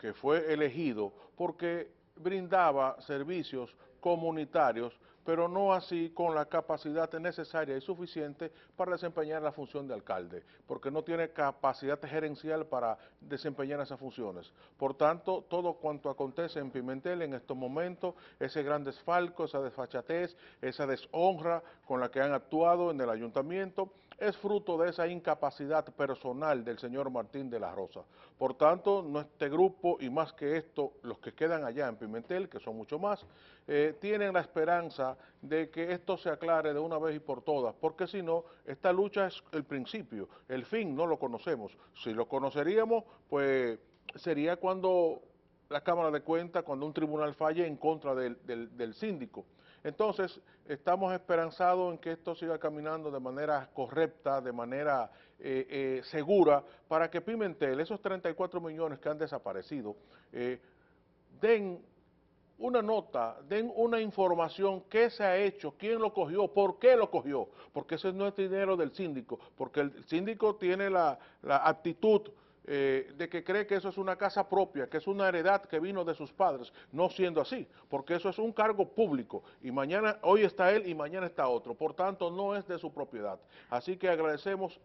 que fue elegido porque brindaba servicios comunitarios, pero no así con la capacidad necesaria y suficiente para desempeñar la función de alcalde, porque no tiene capacidad gerencial para desempeñar esas funciones. Por tanto, todo cuanto acontece en Pimentel en estos momentos, ese gran desfalco, esa desfachatez, esa deshonra con la que han actuado en el ayuntamiento, es fruto de esa incapacidad personal del señor Martín de la Rosa. Por tanto, este grupo y más que esto, los que quedan allá en Pimentel, que son mucho más, tienen la esperanza de que esto se aclare de una vez y por todas, porque si no, esta lucha es el principio, el fin no lo conocemos. Si lo conoceríamos, pues sería cuando la Cámara de Cuentas, cuando un tribunal falle en contra del síndico. Entonces, estamos esperanzados en que esto siga caminando de manera correcta, de manera segura, para que Pimentel, esos 34 millones que han desaparecido, den una nota, den una información, qué se ha hecho, quién lo cogió, por qué lo cogió, porque ese no es dinero del síndico, porque el síndico tiene la aptitud de que cree que eso es una casa propia, que es una heredad que vino de sus padres, no siendo así, porque eso es un cargo público, y mañana, hoy está él y mañana está otro, por tanto no es de su propiedad. Así que agradecemos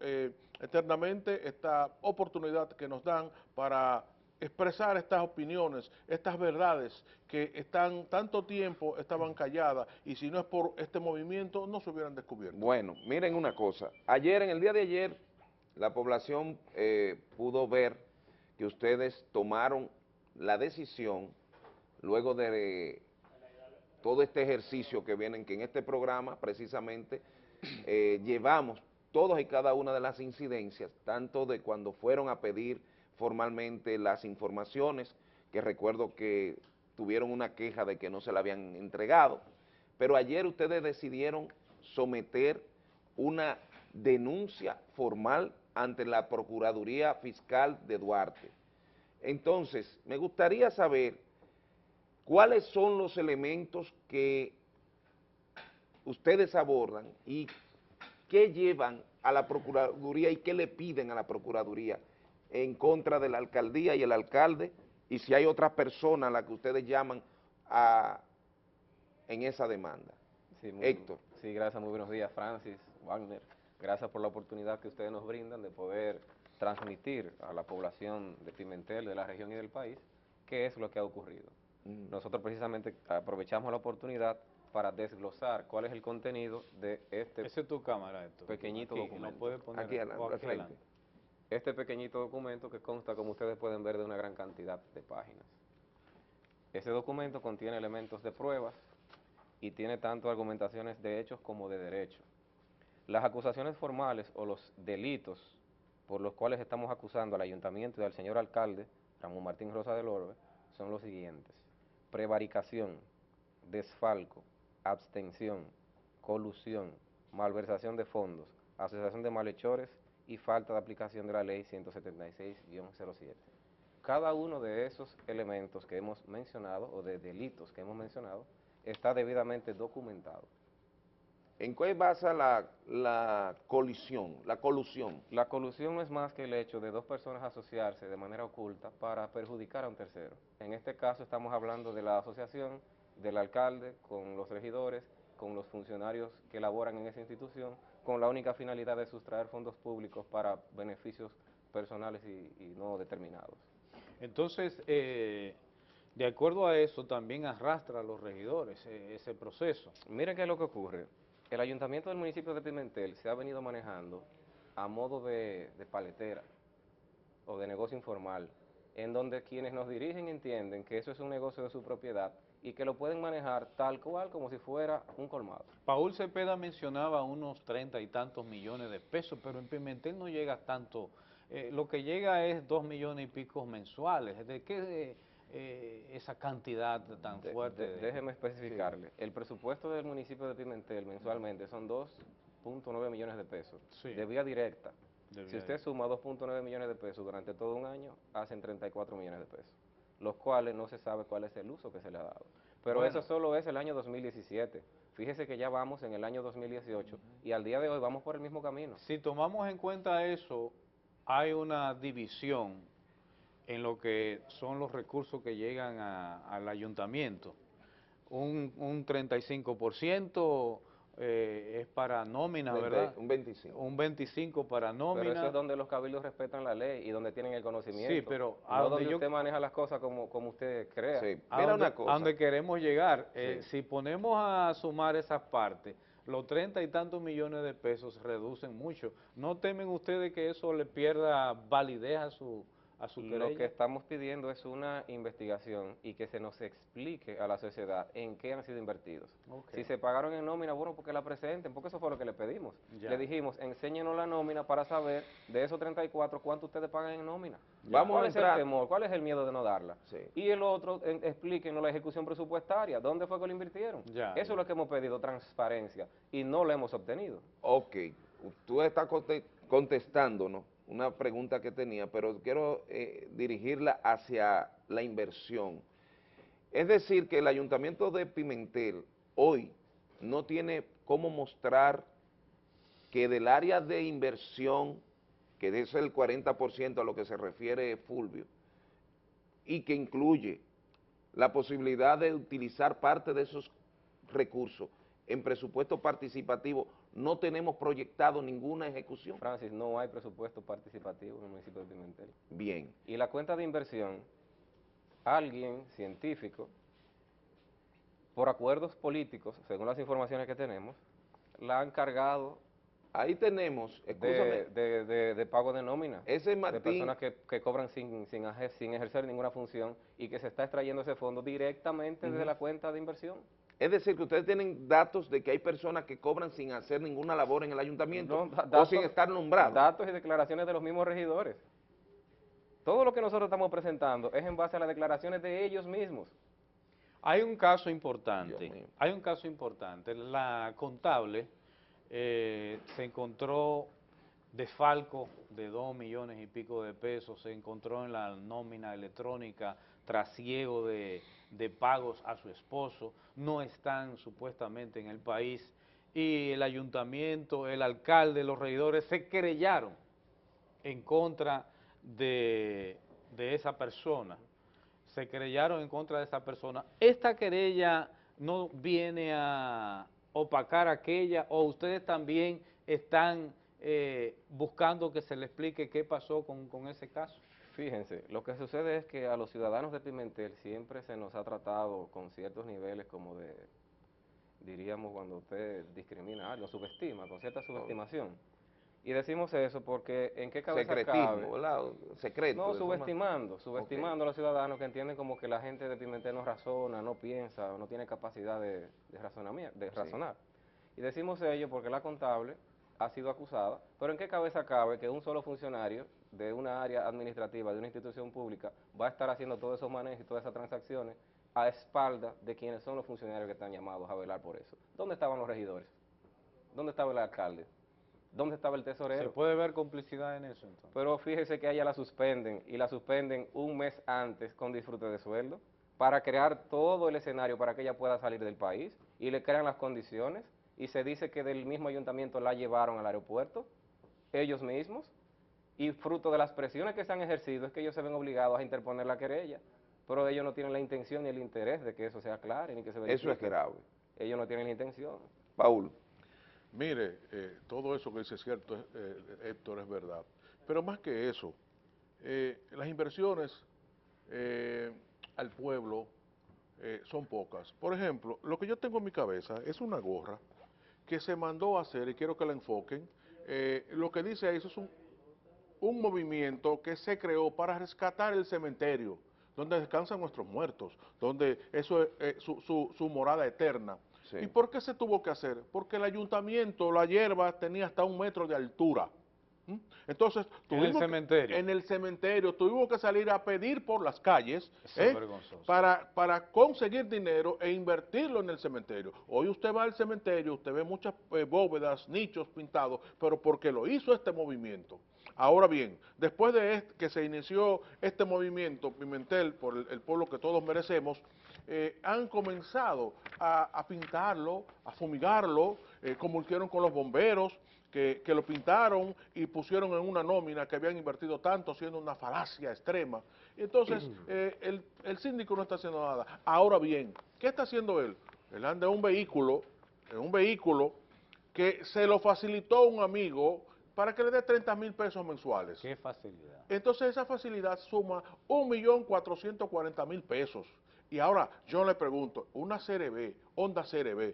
eternamente esta oportunidad que nos dan para expresar estas opiniones, estas verdades que están tanto tiempo estaban calladas, y si no es por este movimiento no se hubieran descubierto. Bueno, miren una cosa, ayer, en el día de ayer, la población pudo ver que ustedes tomaron la decisión, luego de todo este ejercicio que vienen, que en este programa precisamente llevamos todas y cada una de las incidencias, tanto de cuando fueron a pedir formalmente las informaciones, que recuerdo que tuvieron una queja de que no se la habían entregado, pero ayer ustedes decidieron someter una denuncia formal ante la Procuraduría Fiscal de Duarte. Entonces, me gustaría saber cuáles son los elementos que ustedes abordan y qué llevan a la Procuraduría y qué le piden a la Procuraduría en contra de la alcaldía y el alcalde, y si hay otra persona a la que ustedes llaman en esa demanda. Sí, Héctor. Sí, gracias, muy buenos días, Francis, Wagner. Gracias por la oportunidad que ustedes nos brindan de poder transmitir a la población de Pimentel, de la región y del país, qué es lo que ha ocurrido. Nosotros precisamente aprovechamos la oportunidad para desglosar cuál es el contenido de este... Esa es tu cámara, Héctor. Pequeñito aquí, documento. No puedes poner aquí adelante. Este pequeñito documento que consta, como ustedes pueden ver, de una gran cantidad de páginas. Ese documento contiene elementos de pruebas y tiene tanto argumentaciones de hechos como de derecho. Las acusaciones formales o los delitos por los cuales estamos acusando al ayuntamiento y al señor alcalde, Ramón Martín Rosa del Orbe, son los siguientes: prevaricación, desfalco, abstención, colusión, malversación de fondos, asociación de malhechores y falta de aplicación de la ley 176-07. Cada uno de esos elementos que hemos mencionado, o de delitos que hemos mencionado, está debidamente documentado. ¿En qué basa la colusión? La colusión no es más que el hecho de dos personas asociarse de manera oculta para perjudicar a un tercero. En este caso estamos hablando de la asociación del alcalde con los regidores, con los funcionarios que laboran en esa institución, con la única finalidad de sustraer fondos públicos para beneficios personales y no determinados. Entonces, de acuerdo a eso, también arrastra a los regidores ese proceso. Miren qué es lo que ocurre. El ayuntamiento del municipio de Pimentel se ha venido manejando a modo de paletera o de negocio informal, en donde quienes nos dirigen entienden que eso es un negocio de su propiedad y que lo pueden manejar tal cual como si fuera un colmado. Paul Cepeda mencionaba unos 30 y tantos millones de pesos, pero en Pimentel no llega tanto. Lo que llega es 2 millones y pico mensuales. ¿De qué esa cantidad tan fuerte? Déjeme especificarle. Sí. El presupuesto del municipio de Pimentel mensualmente son 2.9 millones de pesos. Sí. De vía directa. Si usted suma 2.9 millones de pesos durante todo un año, hacen 34 millones de pesos. Los cuales no se sabe cuál es el uso que se le ha dado. Pero bueno, eso solo es el año 2017. Fíjese que ya vamos en el año 2018 y al día de hoy vamos por el mismo camino. Si tomamos en cuenta eso, hay una división en lo que son los recursos que llegan al ayuntamiento. Un 35% es para nómina, ¿verdad? Un 25. Un 25 para nómina. Pero eso es donde los cabildos respetan la ley y donde tienen el conocimiento. Sí, pero a no donde usted maneja las cosas como usted crea. Sí. Mira una cosa. A donde queremos llegar. Si ponemos a sumar esas partes, los 30 y tantos millones de pesos reducen mucho. ¿No temen ustedes que eso le pierda validez a su querella? Lo que estamos pidiendo es una investigación y que se nos explique a la sociedad en qué han sido invertidos. Okay. Si se pagaron en nómina, bueno, porque la presenten, porque eso fue lo que le pedimos. Ya. Le dijimos, enséñenos la nómina para saber de esos 34 cuánto ustedes pagan en nómina. Vamos a entrar. ¿Cuál es el temor? ¿Cuál es el miedo de no darla? Sí. Y el otro, explíquenos la ejecución presupuestaria, ¿dónde fue que lo invirtieron? Ya. Eso es lo que hemos pedido, transparencia, y no lo hemos obtenido. Ok, tú estás contestándonos una pregunta que tenía, pero quiero dirigirla hacia la inversión. Es decir, que el ayuntamiento de Pimentel hoy no tiene cómo mostrar que del área de inversión que de ese el 40% a lo que se refiere Fulvio, y que incluye la posibilidad de utilizar parte de esos recursos en presupuesto participativo, no tenemos proyectado ninguna ejecución. Francis, no hay presupuesto participativo en el municipio de Pimentel. Bien. Y la cuenta de inversión, alguien científico, por acuerdos políticos, según las informaciones que tenemos, la han cargado. Ahí tenemos, de pago de nómina. Ese Martín, de personas que cobran sin ejercer ninguna función y que se está extrayendo ese fondo directamente desde la cuenta de inversión. Es decir, que ustedes tienen datos de que hay personas que cobran sin hacer ninguna labor en el ayuntamiento, o sin estar nombrados. Datos y declaraciones de los mismos regidores. Todo lo que nosotros estamos presentando es en base a las declaraciones de ellos mismos. Hay un caso importante, la contable se encontró desfalco de 2 millones y pico de pesos, se encontró en la nómina electrónica trasiego de pagos a su esposo, no están supuestamente en el país, y el ayuntamiento, el alcalde, los regidores se querellaron en contra de esa persona. Se querellaron en contra de esa persona. ¿Esta querella no viene a opacar aquella, o ustedes también están buscando que se le explique qué pasó con ese caso? Fíjense, lo que sucede es que a los ciudadanos de Pimentel siempre se nos ha tratado con ciertos niveles como de, diríamos, cuando usted discrimina, lo subestima, con cierta subestimación. Y decimos eso porque ¿en qué cabeza cabe? Secreto. No, subestimando a los ciudadanos, que entienden como que la gente de Pimentel no razona, no piensa, no tiene capacidad de razonar. Sí. Y decimos ello porque la contable ha sido acusada, pero ¿en qué cabeza cabe que un solo funcionario de una área administrativa, de una institución pública, va a estar haciendo todos esos manejos y todas esas transacciones a espaldas de quienes son los funcionarios que están llamados a velar por eso? ¿Dónde estaban los regidores? ¿Dónde estaba el alcalde? ¿Dónde estaba el tesorero? Se puede ver complicidad en eso, entonces. Pero fíjese que a ella la suspenden, y la suspenden un mes antes con disfrute de sueldo, para crear todo el escenario para que ella pueda salir del país, y le crean las condiciones, y se dice que del mismo ayuntamiento la llevaron al aeropuerto, ellos mismos, y fruto de las presiones que se han ejercido es que ellos se ven obligados a interponer la querella, pero ellos no tienen la intención ni el interés de que eso sea claro, ni que se verifique. Eso es grave. Ellos no tienen la intención. Paul. Mire, todo eso que dice cierto, Héctor, es verdad. Pero más que eso, las inversiones al pueblo son pocas. Por ejemplo, lo que yo tengo en mi cabeza es una gorra que se mandó a hacer, y quiero que la enfoquen. Lo que dice ahí, eso es un movimiento que se creó para rescatar el cementerio, donde descansan nuestros muertos, donde eso es su morada eterna. Sí. ¿Y por qué se tuvo que hacer? Porque el ayuntamiento, la hierba, tenía hasta 1 metro de altura. Entonces, en el cementerio tuvimos que salir a pedir por las calles para conseguir dinero e invertirlo en el cementerio. Hoy usted va al cementerio, usted ve muchas bóvedas, nichos pintados, pero porque lo hizo este movimiento. Ahora bien, después de que se inició este movimiento Pimentel por el pueblo que todos merecemos, han comenzado a pintarlo, a fumigarlo, como hicieron con los bomberos, que lo pintaron y pusieron en una nómina que habían invertido tanto, siendo una falacia extrema. Entonces, el síndico no está haciendo nada. Ahora bien, ¿qué está haciendo él? Él anda en un vehículo que se lo facilitó un amigo para que le dé 30.000 pesos mensuales. ¡Qué facilidad! Entonces, esa facilidad suma 1.440.000 pesos. Y ahora, yo le pregunto, una CRB, Honda CRB,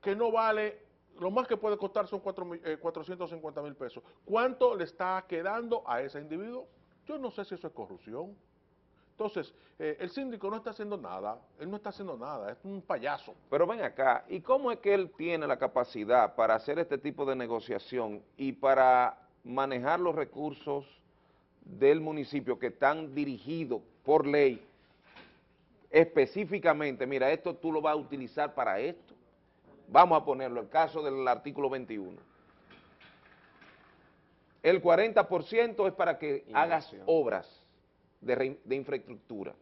que no vale... Lo más que puede costar son 450.000 pesos. ¿Cuánto le está quedando a ese individuo? Yo no sé si eso es corrupción. Entonces, el síndico no está haciendo nada. Él no está haciendo nada, es un payaso. Pero ven acá, ¿y cómo es que él tiene la capacidad para hacer este tipo de negociación y para manejar los recursos del municipio que están dirigidos por ley específicamente? Mira, esto tú lo vas a utilizar para esto. Vamos a ponerlo, el caso del artículo 21. El 40% es para que hagas obras de infraestructura.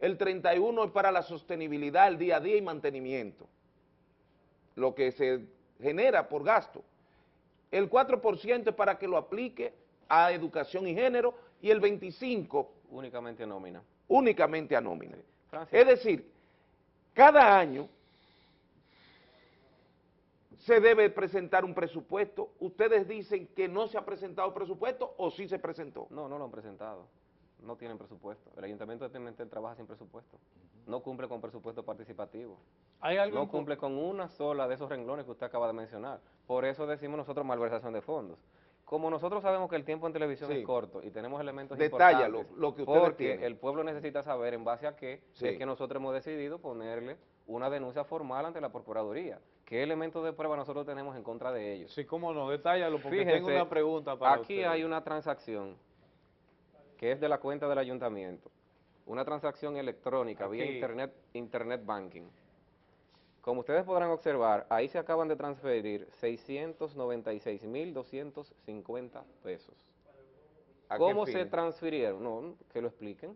El 31% es para la sostenibilidad, el día a día y mantenimiento, lo que se genera por gasto. El 4% es para que lo aplique a educación y género, y el 25% únicamente a nómina. Únicamente a nómina. Sí. Es decir, cada año se debe presentar un presupuesto. Ustedes dicen que no se ha presentado presupuesto o sí se presentó. No, no lo han presentado. No tienen presupuesto. El Ayuntamiento de Pimentel trabaja sin presupuesto. No cumple con presupuesto participativo. ¿Hay algo no cumple con una sola de esos renglones que usted acaba de mencionar. Por eso decimos nosotros malversación de fondos. Como nosotros sabemos que el tiempo en televisión es corto y tenemos elementos importantes, lo que ustedes porque tienen. El pueblo necesita saber en base a qué es que nosotros hemos decidido ponerle una denuncia formal ante la Procuraduría. ¿Qué elementos de prueba nosotros tenemos en contra de ellos? Sí, cómo no, detállalo, porque fíjense, tengo una pregunta para aquí usted. Hay una transacción que es de la cuenta del ayuntamiento, una transacción electrónica aquí, vía internet banking. Como ustedes podrán observar, ahí se acaban de transferir 696.250 pesos. ¿Cómo se transfirieron? No, que lo expliquen.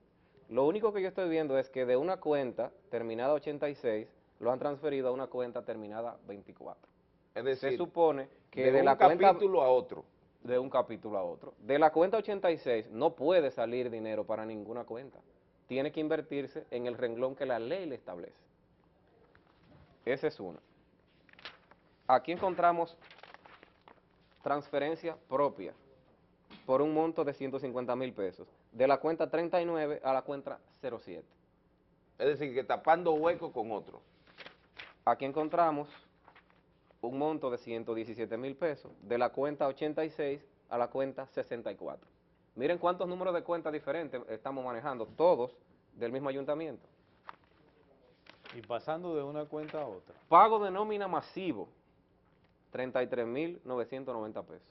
Lo único que yo estoy viendo es que de una cuenta terminada 86, lo han transferido a una cuenta terminada 24. Es decir, se supone que de la cuenta... capítulo a otro. De un capítulo a otro. De la cuenta 86 no puede salir dinero para ninguna cuenta. Tiene que invertirse en el renglón que la ley le establece. Esa es una. Aquí encontramos transferencia propia por un monto de 150.000 pesos, de la cuenta 39 a la cuenta 07. Es decir, que tapando hueco con otro. Aquí encontramos un monto de 117.000 pesos, de la cuenta 86 a la cuenta 64. Miren cuántos números de cuentas diferentes estamos manejando, todos del mismo ayuntamiento. Y pasando de una cuenta a otra. Pago de nómina masivo, 33.990 pesos.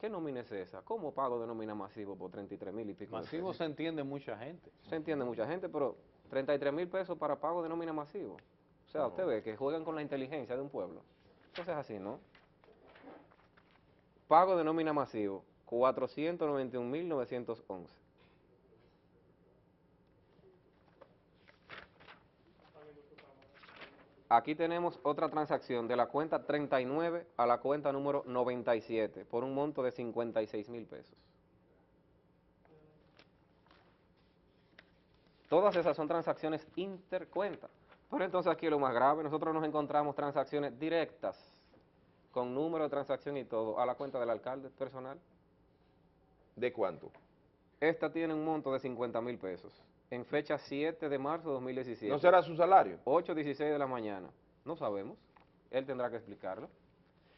¿Qué nómina es esa? ¿Cómo pago de nómina masivo por 33.000 y pico? Masivo se entiende mucha gente. Se entiende mucha gente, pero 33.000 pesos para pago de nómina masivo. O sea, usted ve que juegan con la inteligencia de un pueblo. Entonces así, ¿no? Pago de nómina masivo, 491.911. Aquí tenemos otra transacción de la cuenta 39 a la cuenta número 97 por un monto de 56.000 pesos. Todas esas son transacciones intercuentas. Pero entonces aquí lo más grave, nosotros nos encontramos transacciones directas con número de transacción y todo a la cuenta del alcalde personal. ¿De cuánto? Esta tiene un monto de 50.000 pesos. En fecha 7 de marzo de 2017. ¿No será su salario? 8:16 de la mañana. No sabemos. Él tendrá que explicarlo.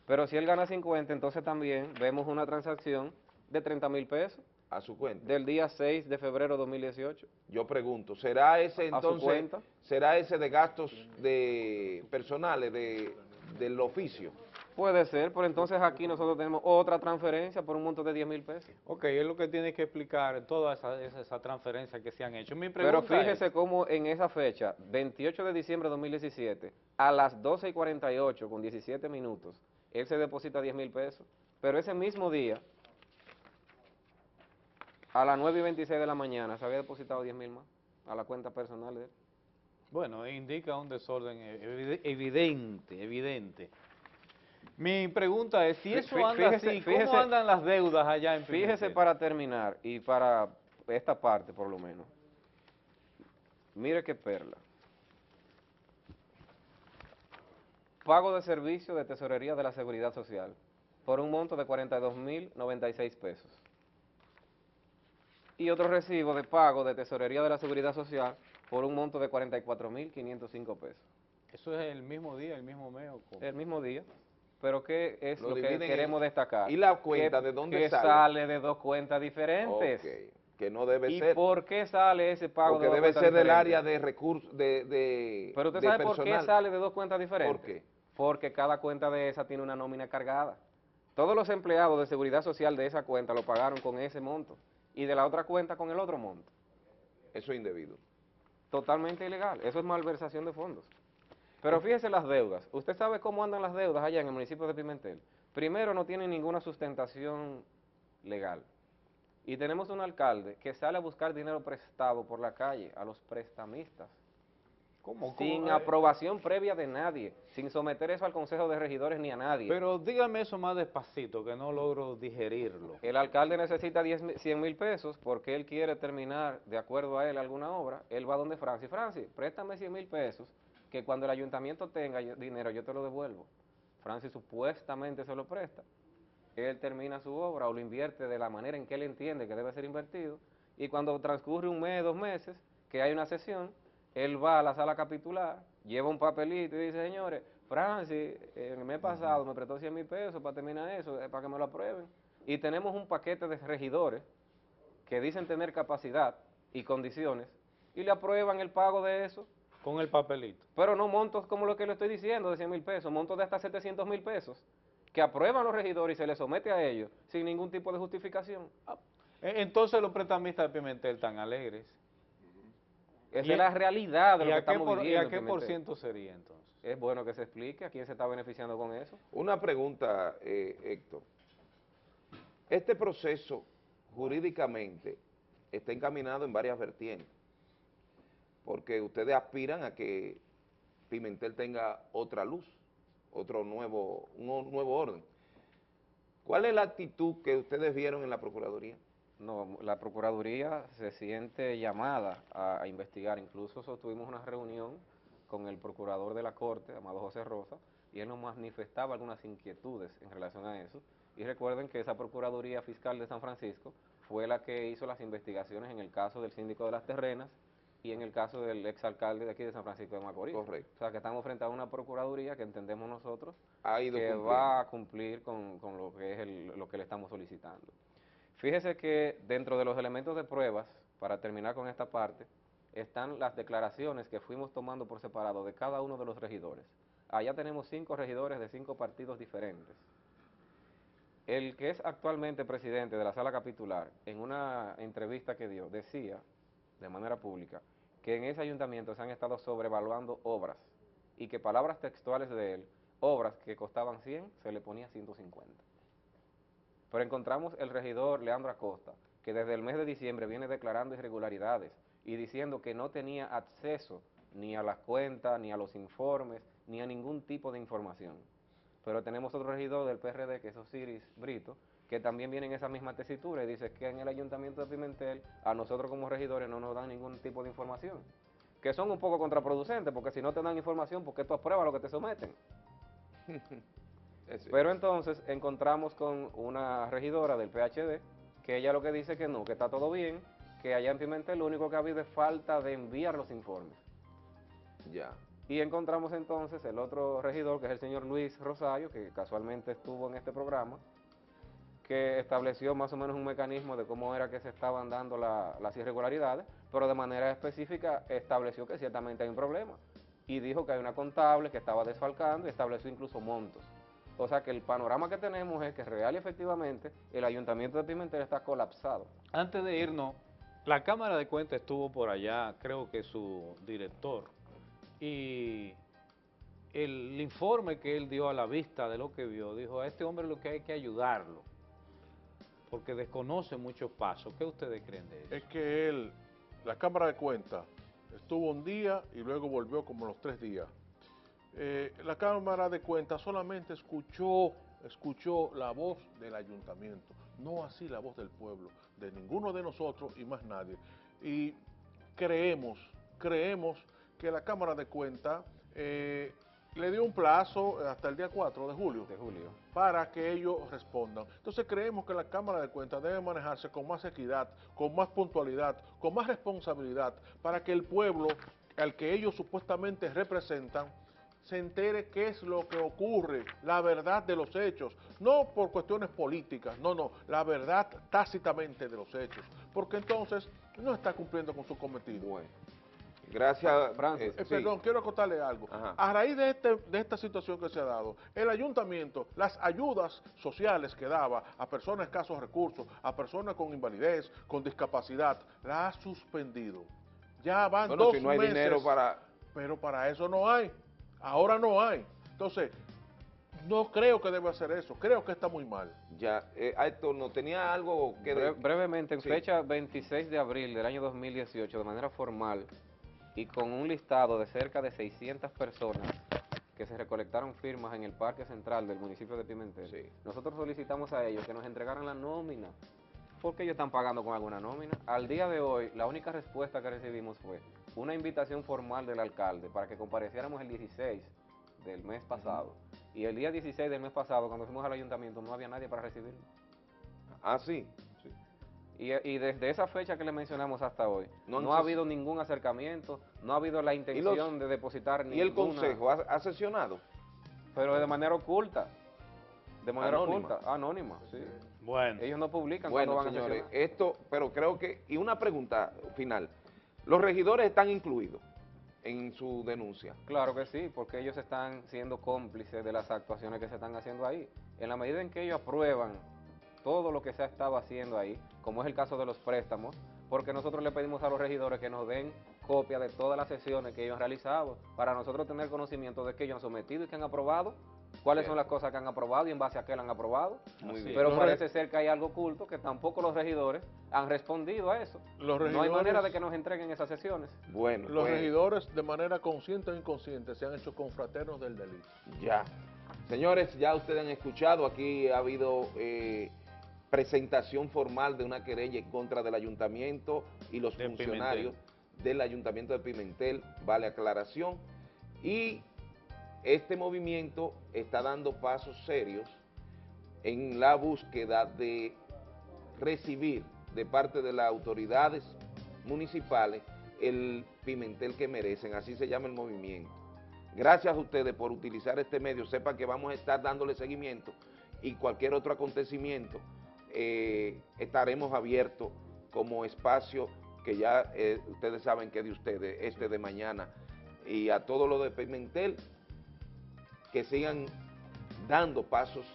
Pero si él gana 50, entonces también vemos una transacción de 30.000 pesos. A su cuenta. Del día 6 de febrero de 2018. Yo pregunto, ¿será ese entonces, a su cuenta? ¿Será ese de gastos de personales del oficio? Puede ser, pero entonces aquí nosotros tenemos otra transferencia por un monto de 10.000 pesos. Ok, es lo que tiene que explicar todas esas transferencias que se han hecho. Mi pregunta pero fíjese es, cómo en esa fecha, 28 de diciembre de 2017, a las 12:48 con 17 minutos, él se deposita 10.000 pesos, pero ese mismo día, a las 9:26 de la mañana, se había depositado 10.000 más a la cuenta personal de él. Bueno, indica un desorden evidente. Mi pregunta es, si eso anda así, ¿cómo andan las deudas allá en Pimentel? Fíjese para terminar, y para esta parte por lo menos, mire qué perla. Pago de servicio de tesorería de la Seguridad Social, por un monto de 42.096 pesos. Y otro recibo de pago de tesorería de la Seguridad Social, por un monto de 44.505 pesos. ¿Eso es el mismo día, el mismo mes? El mismo día. Pero ¿qué es lo que queremos destacar? ¿Y la cuenta de dónde sale? Que sale de dos cuentas diferentes. Okay. Que no debe ser. ¿Y por qué sale ese pago de dos cuentas diferentes? Porque debe ser del área de recursos, de pero usted sabe por qué sale de dos cuentas diferentes. ¿Por qué? Porque cada cuenta de esa tiene una nómina cargada. Todos los empleados de Seguridad Social de esa cuenta lo pagaron con ese monto. Y de la otra cuenta con el otro monto. Eso es indebido. Totalmente ilegal. Eso es malversación de fondos. Pero fíjese las deudas. ¿Usted sabe cómo andan las deudas allá en el municipio de Pimentel? Primero, no tienen ninguna sustentación legal. Y tenemos un alcalde que sale a buscar dinero prestado por la calle a los prestamistas. Sin aprobación previa de nadie, sin someter eso al Consejo de Regidores ni a nadie. Pero dígame eso más despacito, que no logro digerirlo. El alcalde necesita 100 mil pesos porque él quiere terminar, de acuerdo a él, alguna obra. Él va donde Francis: Francis, préstame 100 mil pesos, que cuando el ayuntamiento tenga dinero yo te lo devuelvo. Francis supuestamente se lo presta. Él termina su obra o lo invierte de la manera en que él entiende que debe ser invertido, y cuando transcurre un mes, 2 meses, que hay una sesión, él va a la sala capitular, lleva un papelito y dice: señores, Francis, el mes pasado me prestó 100 mil pesos para terminar eso, para que me lo aprueben. Y tenemos un paquete de regidores que dicen tener capacidad y condiciones, y le aprueban el pago de eso. Con el papelito. Pero no montos como lo que le estoy diciendo, de 100 mil pesos, montos de hasta 700 mil pesos, que aprueban los regidores y se les somete a ellos sin ningún tipo de justificación. Entonces los prestamistas de Pimentel están alegres. Esa es la realidad de lo que estamos viviendo. ¿Y a qué por ciento sería entonces? Es bueno que se explique a quién se está beneficiando con eso. Una pregunta, Héctor. Este proceso jurídicamente está encaminado en varias vertientes, porque ustedes aspiran a que Pimentel tenga otra luz, un nuevo orden. ¿Cuál es la actitud que ustedes vieron en la Procuraduría? No, la Procuraduría se siente llamada a investigar. Incluso sostuvimos una reunión con el procurador de la Corte, Amado José Rosa, y él nos manifestaba algunas inquietudes en relación a eso. Y recuerden que esa Procuraduría Fiscal de San Francisco fue la que hizo las investigaciones en el caso del síndico de las terrenas y en el caso del exalcalde de aquí de San Francisco de Macorís. Correcto. O sea, que estamos frente a una Procuraduría que entendemos nosotros que va a cumplir con lo que es lo que le estamos solicitando. Fíjese que dentro de los elementos de pruebas, para terminar con esta parte, están las declaraciones que fuimos tomando por separado de cada uno de los regidores. Allá tenemos 5 regidores de 5 partidos diferentes. El que es actualmente presidente de la sala capitular, en una entrevista que dio, decía de manera pública que en ese ayuntamiento se han estado sobrevaluando obras y que, palabras textuales de él, obras que costaban 100 se le ponía 150. Pero encontramos el regidor Leandro Acosta, que desde el mes de diciembre viene declarando irregularidades y diciendo que no tenía acceso ni a las cuentas, ni a los informes, ni a ningún tipo de información. Pero tenemos otro regidor del PRD, que es Osiris Brito, que también viene en esa misma tesitura y dice que en el ayuntamiento de Pimentel a nosotros como regidores no nos dan ningún tipo de información, que son un poco contraproducentes, porque si no te dan información, ¿por qué tú apruebas lo que te someten? Pero entonces encontramos con una regidora del PHD que ella lo que dice que no, que está todo bien, que allá en Pimentel lo único que ha habido es falta de enviar los informes. Ya. Y encontramos entonces el otro regidor, que es el señor Luis Rosario, que casualmente estuvo en este programa, que estableció más o menos un mecanismo de cómo era que se estaban dando las irregularidades, pero de manera específica estableció que ciertamente hay un problema y dijo que hay una contable que estaba desfalcando y estableció incluso montos. O sea que el panorama que tenemos es que real y efectivamente el ayuntamiento de Pimentel está colapsado. Antes de irnos, la Cámara de Cuentas estuvo por allá, creo que su director, y el informe que él dio a la vista de lo que vio, dijo: a este hombre lo que hay que ayudarlo, porque desconoce muchos pasos. ¿Qué ustedes creen de eso? Es que la Cámara de Cuentas estuvo un día y luego volvió como los 3 días. La Cámara de Cuentas solamente escuchó la voz del ayuntamiento, no así la voz del pueblo, de ninguno de nosotros y más nadie. Y creemos que la Cámara de Cuentas le dio un plazo hasta el día 4 de julio, para que ellos respondan. Entonces creemos que la Cámara de Cuentas debe manejarse con más equidad, con más puntualidad, con más responsabilidad, para que el pueblo al que ellos supuestamente representan se entere qué es lo que ocurre, la verdad de los hechos, no por cuestiones políticas, no, la verdad tácitamente de los hechos, porque entonces no está cumpliendo con su cometido. Bueno, gracias, Francis. Perdón, sí, quiero acotarle algo. Ajá. A raíz de esta situación que se ha dado, el ayuntamiento, las ayudas sociales que daba a personas de escasos recursos, a personas con invalidez, con discapacidad, la ha suspendido. Ya van 2 meses. Si no hay dinero para... Pero para eso no hay. Ahora no hay. Entonces, no creo que deba hacer eso. Creo que está muy mal. Ya, Héctor, ¿no tenía algo que...? Brevemente, en fecha 26 de abril del año 2018, de manera formal, y con un listado de cerca de 600 personas que se recolectaron firmas en el Parque Central del municipio de Pimentel. Sí. Nosotros solicitamos a ellos que nos entregaran la nómina, porque ellos están pagando con alguna nómina. Al día de hoy, la única respuesta que recibimos fue una invitación formal del alcalde para que compareciéramos el 16 del mes pasado. Uh-huh. Y el día 16 del mes pasado, cuando fuimos al ayuntamiento, no había nadie para recibirnos. Ah, sí. Sí. Y desde esa fecha que le mencionamos hasta hoy, no ha habido ningún acercamiento, no ha habido la intención de depositar ninguna... ¿Y el consejo ha sesionado? Pero de manera oculta, de manera anónima, sí. Bueno. Ellos no publican cuando van, señores, a sesionar. Esto, pero creo que... Y una pregunta final, ¿los regidores están incluidos en su denuncia? Claro que sí, porque ellos están siendo cómplices de las actuaciones que se están haciendo ahí. En la medida en que ellos aprueban todo lo que se ha estado haciendo ahí, como es el caso de los préstamos, porque nosotros le pedimos a los regidores que nos den copia de todas las sesiones que ellos han realizado, para nosotros tener conocimiento de que ellos han sometido y que han aprobado, cuáles son las cosas que han aprobado y en base a qué la han aprobado. Muy bien. Pero parece ser que hay algo oculto, que tampoco los regidores han respondido a eso. No hay manera de que nos entreguen esas sesiones. Bueno, los regidores, de manera consciente o inconsciente, se han hecho confraternos del delito. Ya. Señores, ya ustedes han escuchado, aquí ha habido... presentación formal de una querella en contra del ayuntamiento y los funcionarios del ayuntamiento de Pimentel, vale aclaración. Y este movimiento está dando pasos serios en la búsqueda de recibir de parte de las autoridades municipales el Pimentel que merecen, así se llama el movimiento. Gracias a ustedes por utilizar este medio, sepan que vamos a estar dándole seguimiento y cualquier otro acontecimiento. Estaremos abiertos como espacio que ya ustedes saben que es de ustedes, este de mañana, y a todos los de Pimentel que sigan dando pasos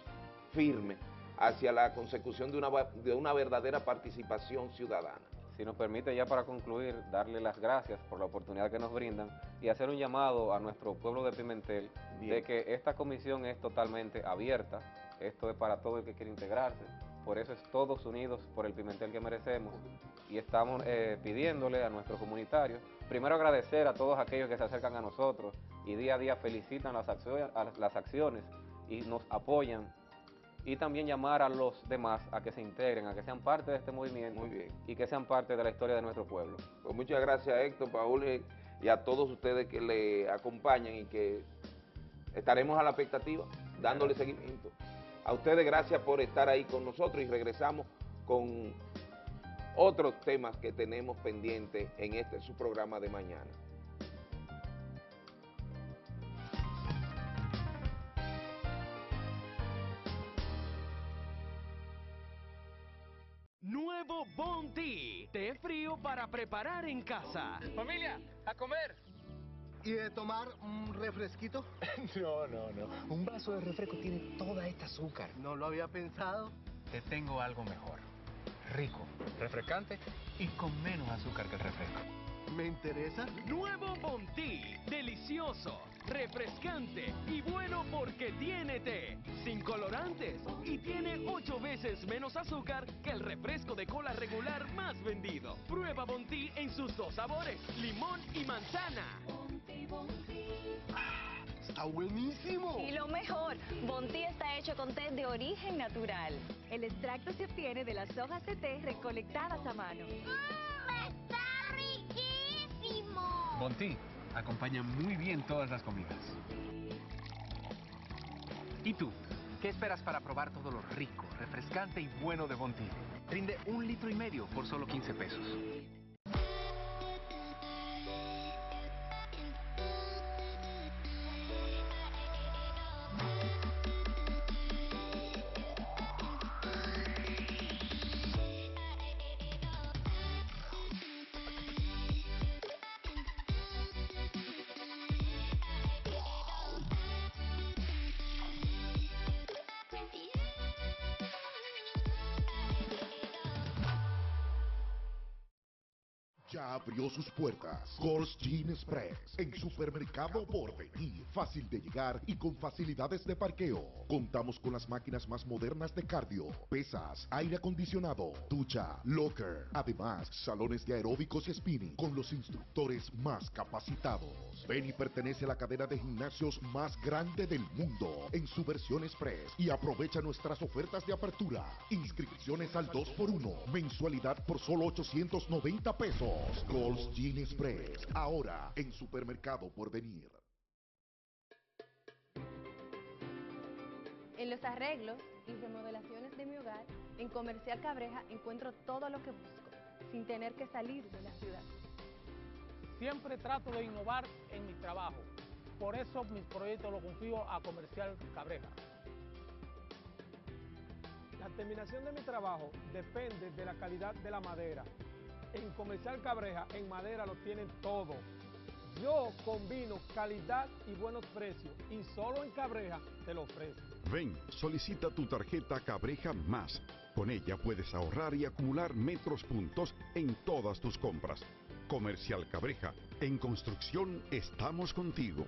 firmes hacia la consecución de una verdadera participación ciudadana. Si nos permite, ya para concluir, darle las gracias por la oportunidad que nos brindan y hacer un llamado a nuestro pueblo de Pimentel. Bien. De que esta comisión es totalmente abierta, esto es para todo el que quiere integrarse. Por eso es todos unidos por el Pimentel que merecemos y estamos pidiéndole a nuestros comunitarios, primero agradecer a todos aquellos que se acercan a nosotros y día a día felicitan las acciones y nos apoyan, y también llamar a los demás a que se integren, a que sean parte de este movimiento. Muy bien. Y que sean parte de la historia de nuestro pueblo. Pues muchas gracias, Héctor, Paul, y a todos ustedes que le acompañan y que estaremos a la expectativa dándole seguimiento. A ustedes gracias por estar ahí con nosotros y regresamos con otros temas que tenemos pendientes en este su programa de mañana. Nuevo Bondi, té frío para preparar en casa. Familia, a comer. ¿Y de tomar un refresquito? No. Un vaso de refresco tiene toda esta azúcar. No lo había pensado. Te tengo algo mejor. Rico, refrescante y con menos azúcar que el refresco. ¿Me interesa? Nuevo Bontí. Delicioso, refrescante y bueno porque tiene té, sin colorantes, y tiene 8 veces menos azúcar que el refresco de cola regular más vendido. Prueba Bontí en sus 2 sabores, limón y manzana. ¡Está buenísimo! Y lo mejor, Bontí está hecho con té de origen natural. El extracto se obtiene de las hojas de té recolectadas a mano. ¡Está riquísimo! Bontí acompaña muy bien todas las comidas. ¿Y tú? ¿Qué esperas para probar todo lo rico, refrescante y bueno de Bontí? Rinde 1,5 litros por solo 15 pesos. ya abrió sus puertas. Gold's Gin Express, en Supermercado Porvenir. Fácil de llegar y con facilidades de parqueo. Contamos con las máquinas más modernas de cardio, pesas, aire acondicionado, ducha, locker. Además, salones de aeróbicos y spinning con los instructores más capacitados. Ven y pertenece a la cadena de gimnasios más grande del mundo en su versión express y aprovecha nuestras ofertas de apertura. Inscripciones al 2x1, mensualidad por solo 890 pesos. Gold's Gin Express, ahora en Supermercado Porvenir. En los arreglos y remodelaciones de mi hogar, en Comercial Cabreja encuentro todo lo que busco, sin tener que salir de la ciudad. Siempre trato de innovar en mi trabajo, por eso mis proyectos los confío a Comercial Cabreja. La terminación de mi trabajo depende de la calidad de la madera. En Comercial Cabreja, en madera lo tienen todo. Yo combino calidad y buenos precios y solo en Cabreja te lo ofrezco. Ven, solicita tu tarjeta Cabreja Más. Con ella puedes ahorrar y acumular metros puntos en todas tus compras. Comercial Cabreja, en construcción estamos contigo.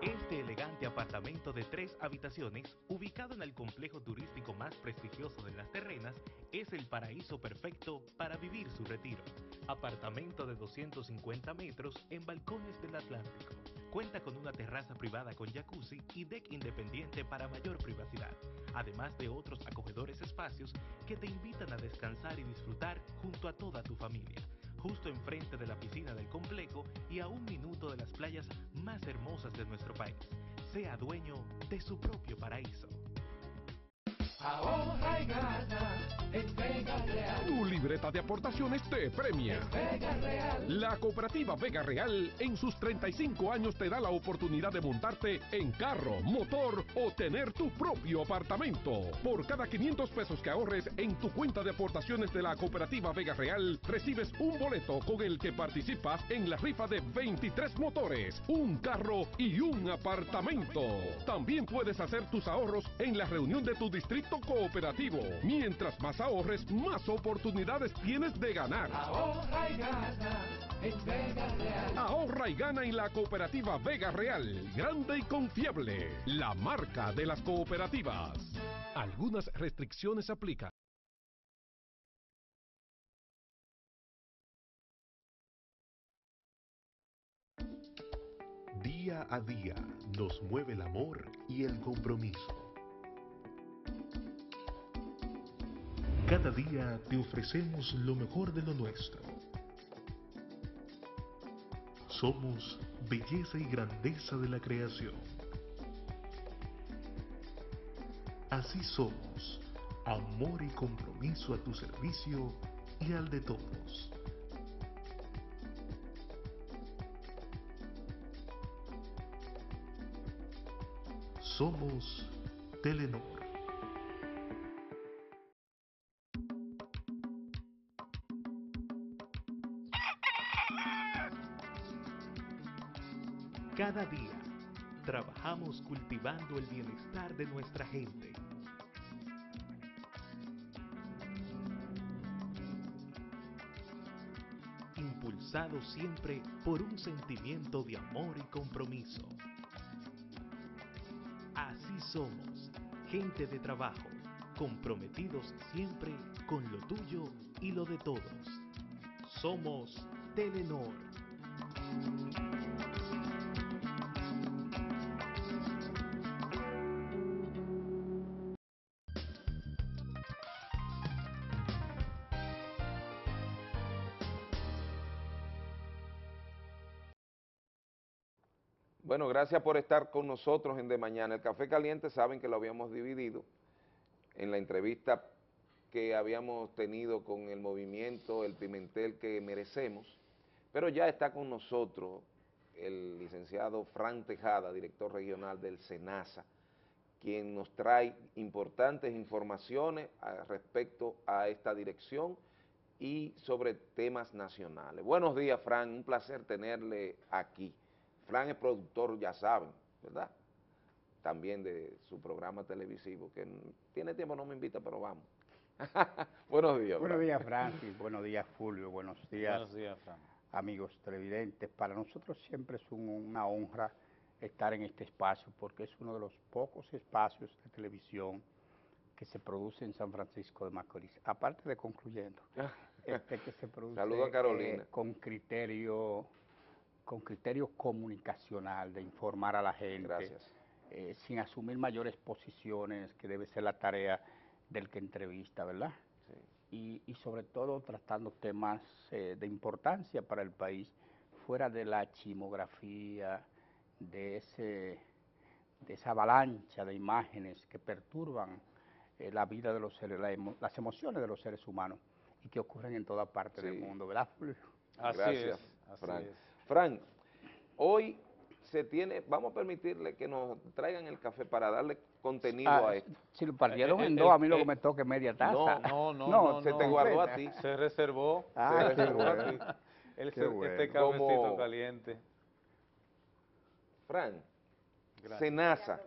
Este elegante apartamento de 3 habitaciones, ubicado en el complejo turístico más prestigioso de Las Terrenas, es el paraíso perfecto para vivir su retiro. Apartamento de 250 metros en balcones del Atlántico. Cuenta con una terraza privada con jacuzzi y deck independiente para mayor privacidad, además de otros acogedores espacios que te invitan a descansar y disfrutar junto a toda tu familia. Justo enfrente de la piscina del complejo y a 1 minuto de las playas más hermosas de nuestro país. Sea dueño de su propio paraíso. Ahorra y gana en Vega Real. Tu libreta de aportaciones te premia. Vega Real. La cooperativa Vega Real en sus 35 años te da la oportunidad de montarte en carro, motor o tener tu propio apartamento. Por cada 500 pesos que ahorres en tu cuenta de aportaciones de la cooperativa Vega Real, recibes un boleto con el que participas en la rifa de 23 motores, un carro y un apartamento. También puedes hacer tus ahorros en la reunión de tu distrito cooperativo. Mientras más ahorres, más oportunidades tienes de ganar. Ahorra y gana en Vega Real. Ahorra y gana en la cooperativa Vega Real. Grande y confiable. La marca de las cooperativas. Algunas restricciones aplican. Día a día nos mueve el amor y el compromiso. Cada día te ofrecemos lo mejor de lo nuestro. Somos belleza y grandeza de la creación. Así somos, amor y compromiso a tu servicio y al de todos. Somos Telenor. Cada día trabajamos cultivando el bienestar de nuestra gente. Impulsado siempre por un sentimiento de amor y compromiso. Así somos, gente de trabajo, comprometidos siempre con lo tuyo y lo de todos. Somos Telenor. Bueno, gracias por estar con nosotros en De Mañana. El Café Caliente, saben que lo habíamos dividido en la entrevista que habíamos tenido con el movimiento, el Pimentel que merecemos, pero ya está con nosotros el licenciado Fran Tejada, director regional del SENASA, quien nos trae importantes informaciones respecto a esta dirección y sobre temas nacionales. Buenos días, Fran, un placer tenerle aquí. Fran es productor, ya saben, ¿verdad? También de su programa televisivo, que tiene tiempo no me invita, pero vamos. Buenos días. Buenos días, Francis. Buenos días, Fulvio. Buenos días. Buenos días, Fran. Amigos televidentes. Para nosotros siempre es una honra estar en este espacio, porque es uno de los pocos espacios de televisión que se produce en San Francisco de Macorís, aparte de concluyendo, que se produce Saludo a Carolina. Con criterio comunicacional, de informar a la gente. Gracias. Sin asumir mayores posiciones, que debe ser la tarea del que entrevista, ¿verdad? Sí. Y sobre todo tratando temas de importancia para el país, fuera de la chimografía, de esa avalancha de imágenes que perturban la vida de los seres, las emociones de los seres humanos, y que ocurren en toda parte del mundo, ¿verdad? Así Gracias, Fran. Fran, hoy se tiene, vamos a permitirle que nos traigan el café para darle contenido a esto. Si lo partieron en dos, a mí lo que me toque media taza. No, te guardó a ti. Se reservó. Ah, se reservó a ti. Este cafecito caliente. Fran, SENASA.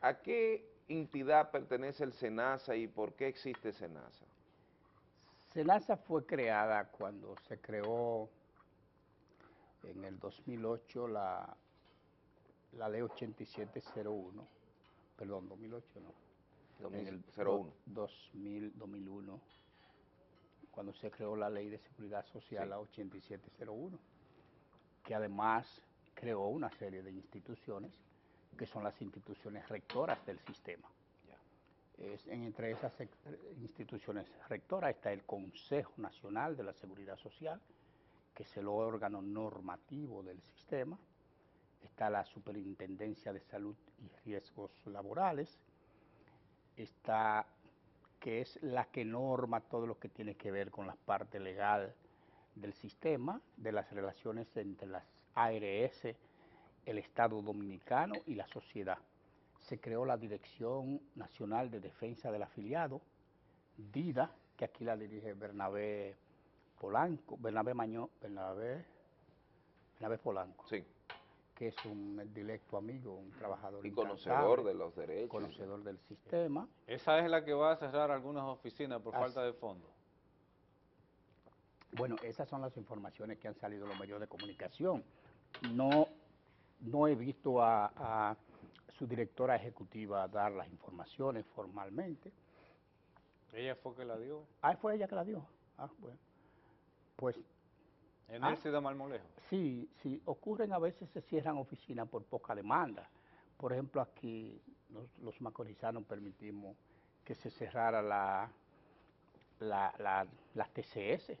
¿A qué entidad pertenece el SENASA y por qué existe SENASA? SENASA fue creada cuando se creó en el 2008 la ley 8701, perdón, 2008 no, 2001, cuando se creó la ley de seguridad social, la 8701, que además creó una serie de instituciones que son las instituciones rectoras del sistema. Entre esas instituciones rectoras está el Consejo Nacional de la Seguridad Social, que es el órgano normativo del sistema, está la Superintendencia de Salud y Riesgos Laborales, está, que es la que norma todo lo que tiene que ver con la parte legal del sistema, de las relaciones entre las ARS, el Estado Dominicano y la sociedad. Se creó la Dirección Nacional de Defensa del Afiliado, DIDA, que aquí la dirige Bernabé Polanco, Bernabé Polanco, sí, que es un directo amigo, un trabajador y conocedor de los derechos, conocedor del sistema. Esa es la que va a cerrar algunas oficinas por falta de fondos. Bueno, esas son las informaciones que han salido de los medios de comunicación. No he visto a su directora ejecutiva dar las informaciones formalmente. ¿Ella fue que la dio? Ah, fue ella que la dio. Ah, bueno. Pues... ¿En el SIDA Marmolejo? Sí, sí. Ocurren, a veces se cierran oficinas por poca demanda. Por ejemplo, aquí los macorizanos permitimos que se cerrara la TCS,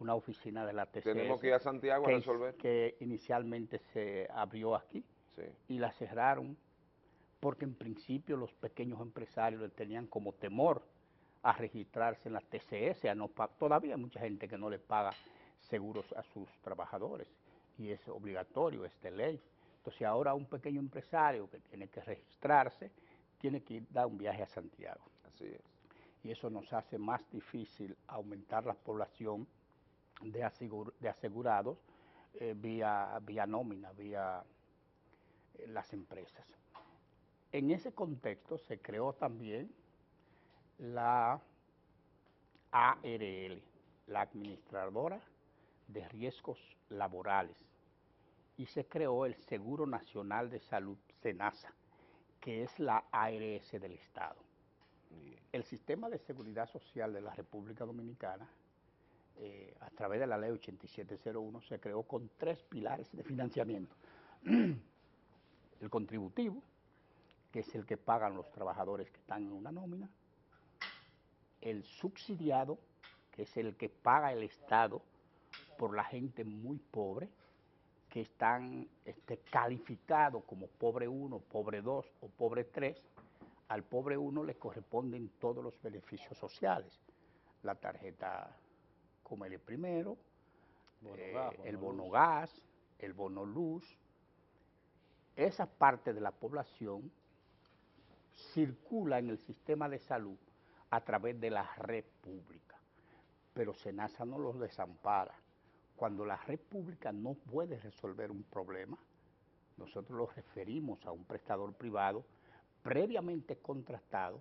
una oficina de la TCS. Tenemos que ir a Santiago a resolver. Que inicialmente se abrió aquí. Sí. Y la cerraron porque en principio los pequeños empresarios le tenían como temor a registrarse en la TCS, a no pagar. Todavía hay mucha gente que no le paga seguros a sus trabajadores y es obligatorio, es de ley. Entonces ahora un pequeño empresario que tiene que registrarse tiene que dar un viaje a Santiago. Así es. Y eso nos hace más difícil aumentar la población de asegurados vía nómina, vía... las empresas. En ese contexto se creó también la ARL, la Administradora de Riesgos Laborales, y se creó el Seguro Nacional de Salud, SENASA, que es la ARS del Estado. Bien. El sistema de seguridad social de la República Dominicana, a través de la ley 8701, se creó con 3 pilares de financiamiento. El contributivo, que es el que pagan los trabajadores que están en una nómina, el subsidiado, que es el que paga el Estado por la gente muy pobre, que están calificados como pobre 1, pobre 2 o pobre 3, al pobre 1 le corresponden todos los beneficios sociales, la tarjeta Comer Primero, el bono gas, el bono luz. Esa parte de la población circula en el sistema de salud a través de la red pública, pero SENASA no los desampara. Cuando la red pública no puede resolver un problema, nosotros lo referimos a un prestador privado previamente contratado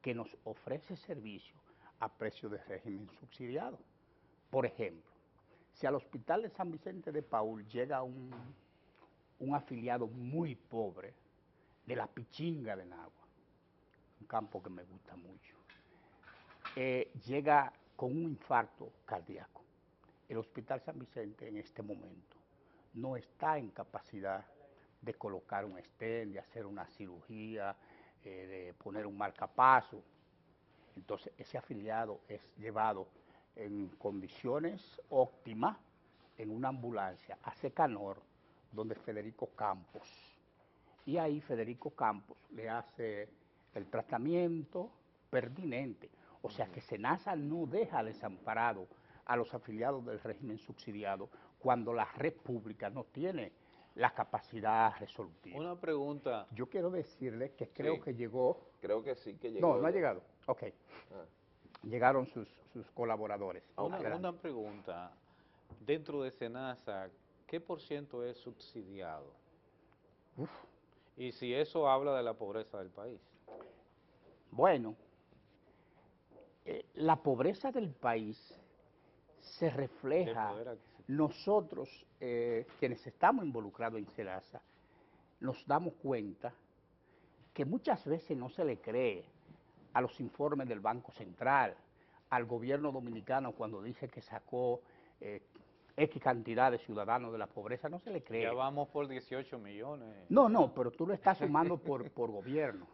que nos ofrece servicio a precio de régimen subsidiado. Por ejemplo, si al hospital de San Vicente de Paul llega un afiliado muy pobre de la Pichinga de Nagua, un campo que me gusta mucho, llega con un infarto cardíaco. El hospital San Vicente en este momento no está en capacidad de colocar un stent, de hacer una cirugía, de poner un marcapaso. Entonces ese afiliado es llevado en condiciones óptimas en una ambulancia a Secanor, donde Federico Campos. Y ahí Federico Campos le hace el tratamiento pertinente. O sea que SENASA no deja desamparado a los afiliados del régimen subsidiado cuando la República no tiene la capacidad resolutiva. Una pregunta. Yo quiero decirle que creo que llegó... Creo que sí, que llegó. No, no ha llegado. Ok. Ah. Llegaron sus colaboradores. Una pregunta. Dentro de SENASA, ¿qué % es subsidiado? Uf. Y si eso habla de la pobreza del país. Bueno, la pobreza del país se refleja. Nosotros, quienes estamos involucrados en SENASA, nos damos cuenta que muchas veces no se le cree a los informes del Banco Central, al gobierno dominicano cuando dice que sacó... X cantidad de ciudadanos de la pobreza, no se le cree. Ya vamos por 18 millones. No, no, pero tú lo estás sumando por gobierno.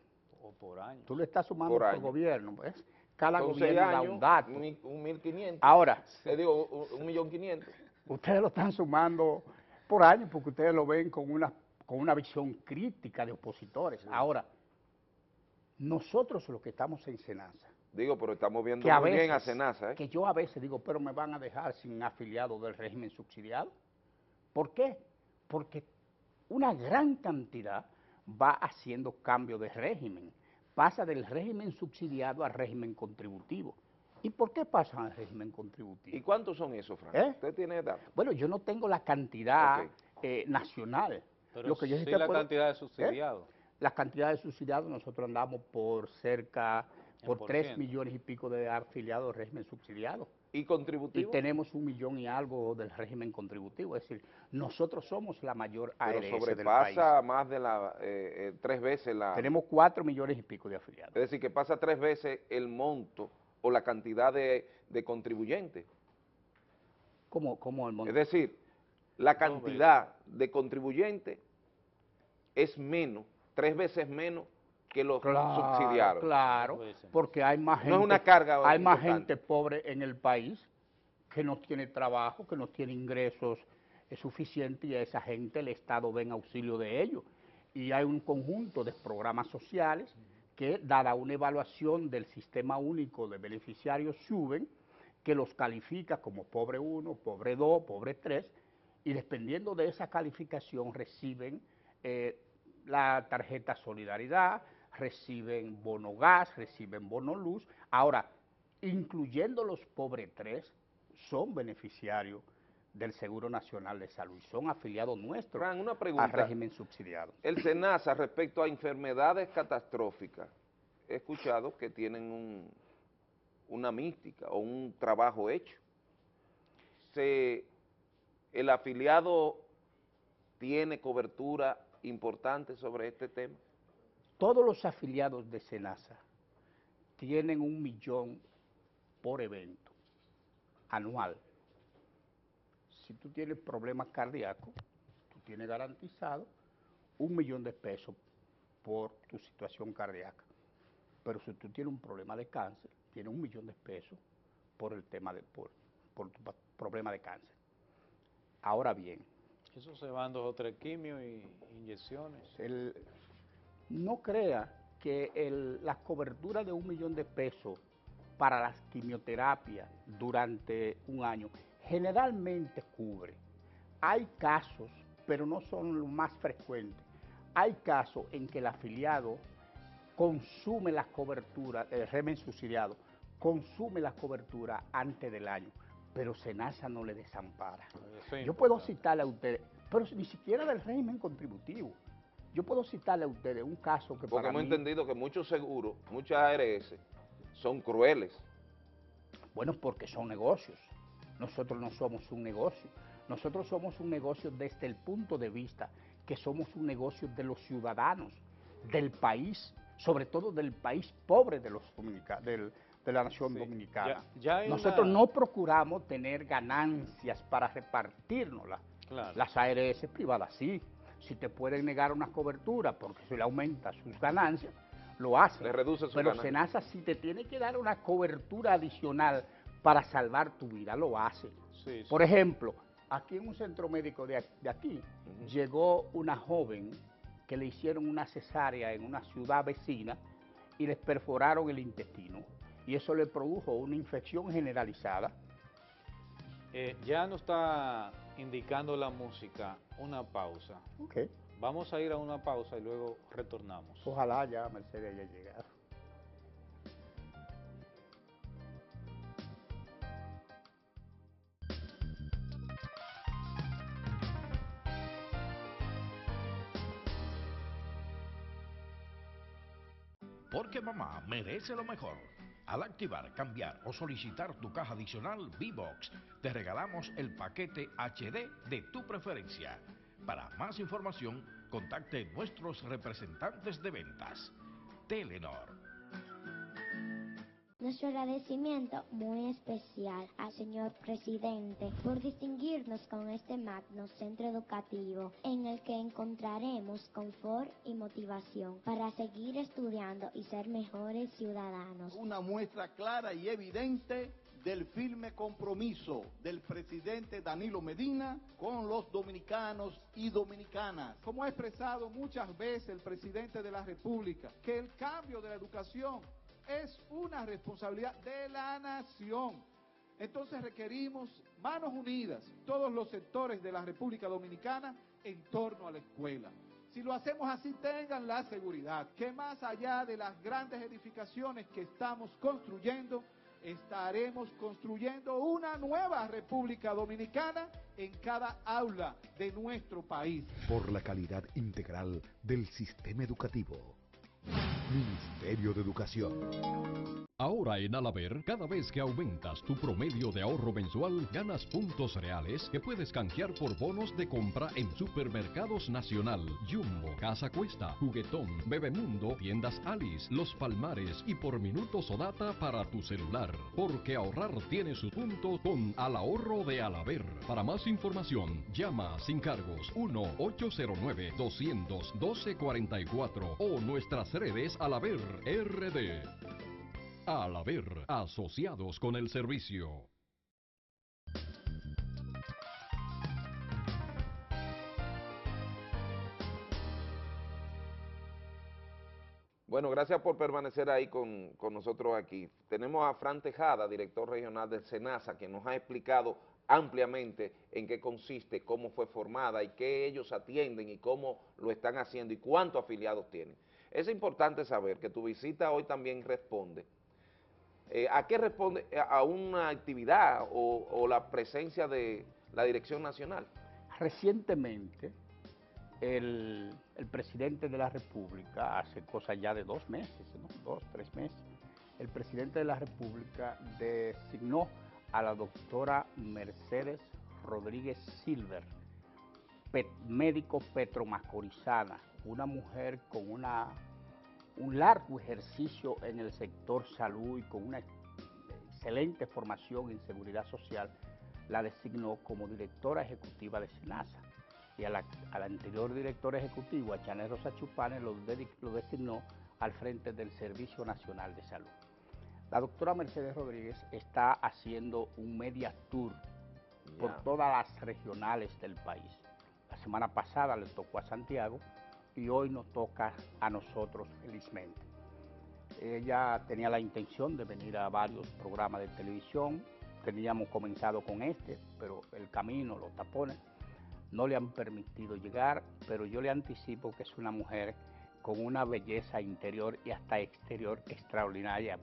O por año. Tú lo estás sumando por gobierno, ¿ves? Cada gobierno da un dato. 1.500. Ahora. Te digo, 1.500.000. Ustedes lo están sumando por año porque ustedes lo ven con una visión crítica de opositores. Sí. Ahora, nosotros los que estamos en SENASA, digo, pero estamos viendo que muy bien a SENASA, ¿eh? Que yo a veces digo, pero me van a dejar sin afiliados del régimen subsidiado. ¿Por qué? Porque una gran cantidad va haciendo cambio de régimen. Pasa del régimen subsidiado al régimen contributivo. ¿Y por qué pasan al régimen contributivo? ¿Y cuántos son esos, Fran? ¿Usted tiene datos? Bueno, yo no tengo la cantidad nacional. Pero lo que yo sí la cantidad de subsidiados. La cantidad de subsidiados nosotros andamos por cerca... por 3 millones y pico de afiliados del régimen subsidiado. ¿Y contributivo? Y tenemos 1 millón y algo del régimen contributivo. Es decir, nosotros somos la mayor ARS del país. Pero sobrepasa más de la... 3 veces la... Tenemos 4 millones y pico de afiliados. Es decir, que pasa 3 veces el monto o la cantidad de contribuyentes. ¿Cómo el monto? Es decir, la cantidad de contribuyentes es menos, 3 veces menos que los subsidiaron. Claro, porque hay más gente, no es una carga, hay más gente pobre en el país que no tiene trabajo, que no tiene ingresos suficientes, y a esa gente el Estado va en auxilio de ellos. Y hay un conjunto de programas sociales que, dada una evaluación del sistema único de beneficiarios, suben, que los califica como pobre 1, pobre 2, pobre 3, y dependiendo de esa calificación reciben la tarjeta Solidaridad, reciben bono gas, reciben bono luz. Ahora, incluyendo los pobres 3, son beneficiarios del Seguro Nacional de Salud y son afiliados nuestros al régimen subsidiado. El SENASA, respecto a enfermedades catastróficas, he escuchado que tienen una mística o un trabajo hecho. ¿El afiliado tiene cobertura importante sobre este tema? Todos los afiliados de SENASA tienen 1 millón por evento anual. Si tú tienes problemas cardíacos, tú tienes garantizado 1 millón de pesos por tu situación cardíaca. Pero si tú tienes un problema de cáncer, tienes 1 millón de pesos por el tema por tu problema de cáncer. Ahora bien, eso se van 2 o 3 quimios y inyecciones. No crea que la cobertura de 1 millón de pesos para las quimioterapias durante un año generalmente cubre. Hay casos, pero no son los más frecuentes. Hay casos en que el afiliado consume la cobertura, el régimen subsidiado consume la cobertura antes del año, pero SENASA no le desampara. Yo puedo citarle a ustedes, pero ni siquiera del régimen contributivo. Yo puedo citarle a ustedes un caso que porque hemos entendido que muchos seguros, muchas ARS, son crueles. Bueno, porque son negocios. Nosotros no somos un negocio. Nosotros somos un negocio desde el punto de vista que somos un negocio de los ciudadanos, del país, sobre todo del país pobre de los de la nación dominicana. Ya nosotros no procuramos tener ganancias para repartirnoslas. Claro. Las ARS privadas sí. Si te pueden negar una cobertura porque se le aumenta sus ganancias, lo hacen. Le reduce su ganancia. Pero SENASA, si te tiene que dar una cobertura adicional para salvar tu vida, lo hace. Sí, sí. Por ejemplo, aquí en un centro médico de aquí, llegó una joven que le hicieron una cesárea en una ciudad vecina y les perforaron el intestino. Y eso le produjo una infección generalizada. Ya nos está indicando la música una pausa. Okay. Vamos a ir a una pausa y luego retornamos. Ojalá ya Mercedes haya llegado. Porque mamá merece lo mejor. Al activar, cambiar o solicitar tu caja adicional V-Box, te regalamos el paquete HD de tu preferencia. Para más información, contacte a nuestros representantes de ventas. Telenor. Nuestro agradecimiento muy especial al señor presidente por distinguirnos con este magno centro educativo en el que encontraremos confort y motivación para seguir estudiando y ser mejores ciudadanos. Una muestra clara y evidente del firme compromiso del presidente Danilo Medina con los dominicanos y dominicanas. Como ha expresado muchas veces el presidente de la República, que el cambio de la educación es una responsabilidad de la nación. Entonces requerimos manos unidas, todos los sectores de la República Dominicana, en torno a la escuela. Si lo hacemos así, tengan la seguridad que más allá de las grandes edificaciones que estamos construyendo, estaremos construyendo una nueva República Dominicana en cada aula de nuestro país. Por la calidad integral del sistema educativo. Ministerio de Educación. Ahora en Alaber, cada vez que aumentas tu promedio de ahorro mensual, ganas puntos reales que puedes canjear por bonos de compra en Supermercados Nacional, Jumbo, Casa Cuesta, Juguetón, Bebemundo, Tiendas Alice, Los Palmares y por minutos o data para tu celular. Porque ahorrar tiene su punto con Al Ahorro de Alaber. Para más información, llama sin cargos 1-809-200-1244 o nuestras redes Alaber RD. Al haber asociados con el servicio. Bueno, gracias por permanecer ahí con nosotros aquí. Tenemos a Fran Tejada, director regional del SENASA, que nos ha explicado ampliamente en qué consiste, cómo fue formada y qué ellos atienden y cómo lo están haciendo y cuántos afiliados tienen. Es importante saber que tu visita hoy también responde. ¿A qué responde? ¿A una actividad o la presencia de la Dirección Nacional? Recientemente, el presidente de la República, hace cosa ya de 2 meses, ¿no? 2, 3 meses, el presidente de la República designó a la doctora Mercedes Rodríguez Silver, médico petromacorizana, una mujer con un largo ejercicio en el sector salud y con una excelente formación en seguridad social, la designó como directora ejecutiva de SENASA. Y a la anterior directora ejecutiva, a Chanel Rosa Chupanes, lo designó al frente del Servicio Nacional de Salud. La doctora Mercedes Rodríguez está haciendo un media tour por todas las regionales del país. La semana pasada le tocó a Santiago y hoy nos toca a nosotros, felizmente. Ella tenía la intención de venir a varios programas de televisión, teníamos comenzado con este, pero el camino, los tapones, no le han permitido llegar, pero yo le anticipo que es una mujer con una belleza interior y hasta exterior extraordinaria.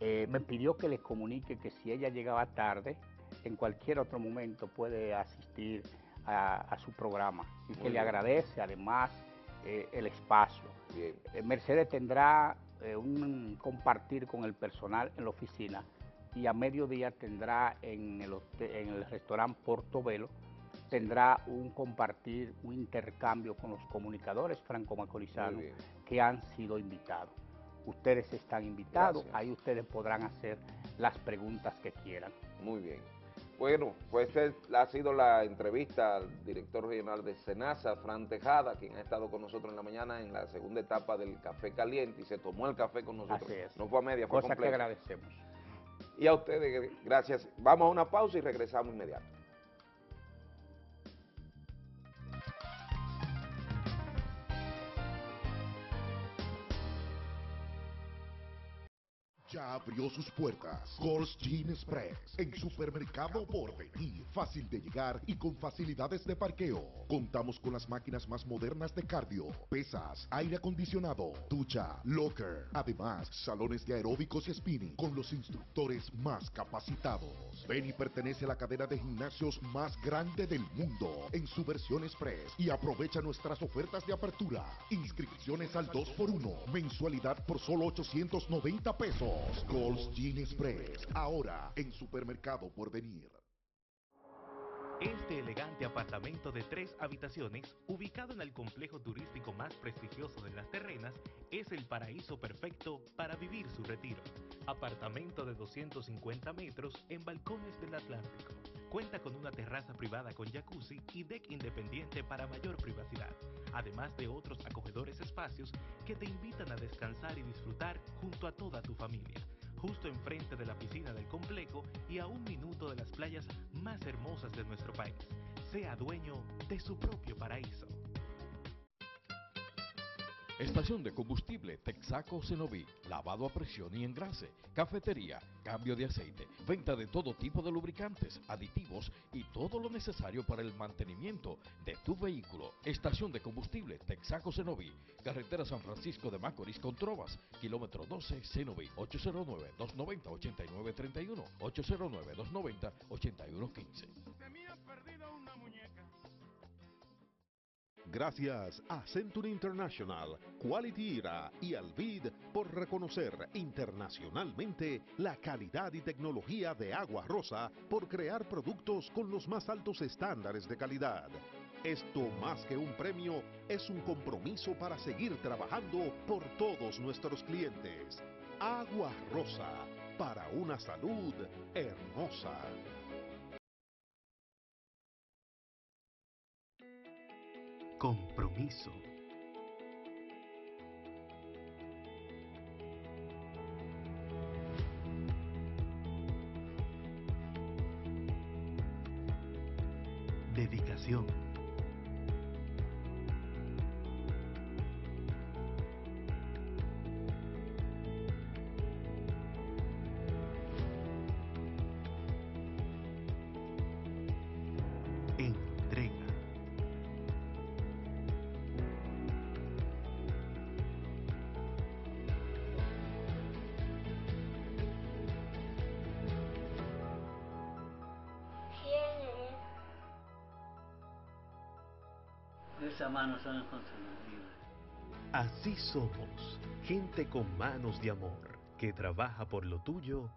Me pidió que les comunique que si ella llegaba tarde, en cualquier otro momento puede asistir a su programa y que le agradece además el espacio. Bien. Mercedes tendrá un compartir con el personal en la oficina y a mediodía tendrá en el restaurante Portobelo, tendrá un compartir, un intercambio con los comunicadores franco-macorizanos que han sido invitados. Ustedes están invitados, gracias. Ahí ustedes podrán hacer las preguntas que quieran. Muy bien. Bueno, pues ha sido la entrevista al director regional de SENASA, Fran Tejada, quien ha estado con nosotros en la mañana en la segunda etapa del Café Caliente y se tomó el café con nosotros. Así es. No fue a media, fue completa. Cosa que agradecemos. Y a ustedes, gracias. Vamos a una pausa y regresamos inmediato. Ya abrió sus puertas Gold's Gin Express en Supermercado Porvenir. Fácil de llegar y con facilidades de parqueo. Contamos con las máquinas más modernas de cardio, pesas, aire acondicionado, ducha, locker. Además, salones de aeróbicos y spinning con los instructores más capacitados. Beni pertenece a la cadena de gimnasios más grande del mundo en su versión express y aprovecha nuestras ofertas de apertura. Inscripciones al 2x1, mensualidad por solo 890 pesos. Gold's Gin Express, ahora en Supermercado Porvenir. Este elegante apartamento de 3 habitaciones, ubicado en el complejo turístico más prestigioso de Las Terrenas, es el paraíso perfecto para vivir su retiro. Apartamento de 250 metros en balcones del Atlántico. Cuenta con una terraza privada con jacuzzi y deck independiente para mayor privacidad, además de otros acogedores espacios que te invitan a descansar y disfrutar junto a toda tu familia. Justo enfrente de la piscina del complejo y a 1 minuto de las playas más hermosas de nuestro país. Sea dueño de su propio paraíso. Estación de combustible Texaco Cenoví, lavado a presión y engrase, cafetería, cambio de aceite, venta de todo tipo de lubricantes, aditivos y todo lo necesario para el mantenimiento de tu vehículo. Estación de combustible Texaco Cenoví, carretera San Francisco de Macorís con Trovas, kilómetro 12 Cenoví, 809-290-8931, 809-290-8115. Gracias a Century International, Quality Era y al BID por reconocer internacionalmente la calidad y tecnología de Agua Rosa por crear productos con los más altos estándares de calidad. Esto más que un premio es un compromiso para seguir trabajando por todos nuestros clientes. Agua Rosa, para una salud hermosa. Compromiso. Dedicación. Esas manos son consumidas. Así somos, gente con manos de amor, que trabaja por lo tuyo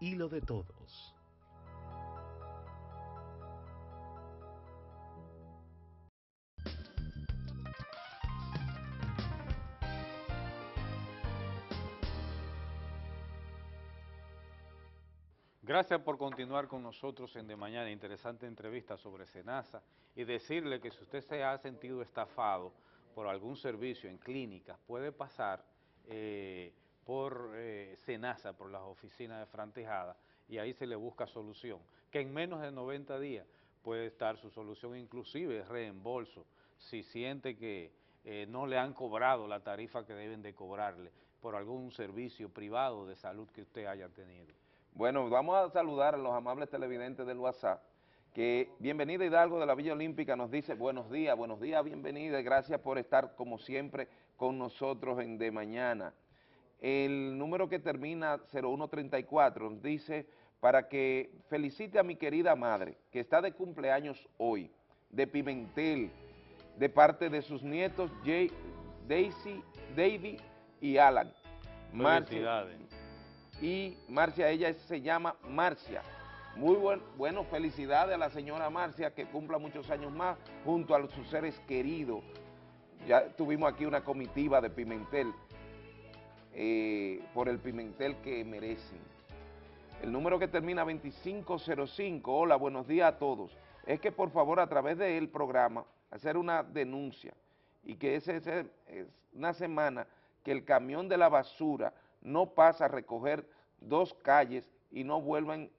y lo de todos. Gracias por continuar con nosotros en De Mañana, interesante entrevista sobre SENASA, y decirle que si usted se ha sentido estafado por algún servicio en clínicas, puede pasar por SENASA, por las oficinas de Fran Tejada, y ahí se le busca solución, que en menos de 90 días puede estar su solución, inclusive reembolso, si siente que no le han cobrado la tarifa que deben de cobrarle por algún servicio privado de salud que usted haya tenido. Bueno, vamos a saludar a los amables televidentes del WhatsApp, que Bienvenida Hidalgo de la Villa Olímpica nos dice, buenos días, bienvenida, gracias por estar como siempre con nosotros en De Mañana. El número que termina 0134 nos dice, para que felicite a mi querida madre, que está de cumpleaños hoy, de Pimentel, de parte de sus nietos Jay, Daisy, Davy y Alan. Marcia, y Marcia, ella se llama Marcia. Muy bueno, felicidades a la señora Marcia, que cumpla muchos años más junto a sus seres queridos. Ya tuvimos aquí una comitiva de Pimentel, por el Pimentel que merecen. El número que termina 2505, hola, buenos días a todos. Es que por favor a través del programa hacer una denuncia y que es una semana que el camión de la basura no pasa a recoger dos calles y no vuelven,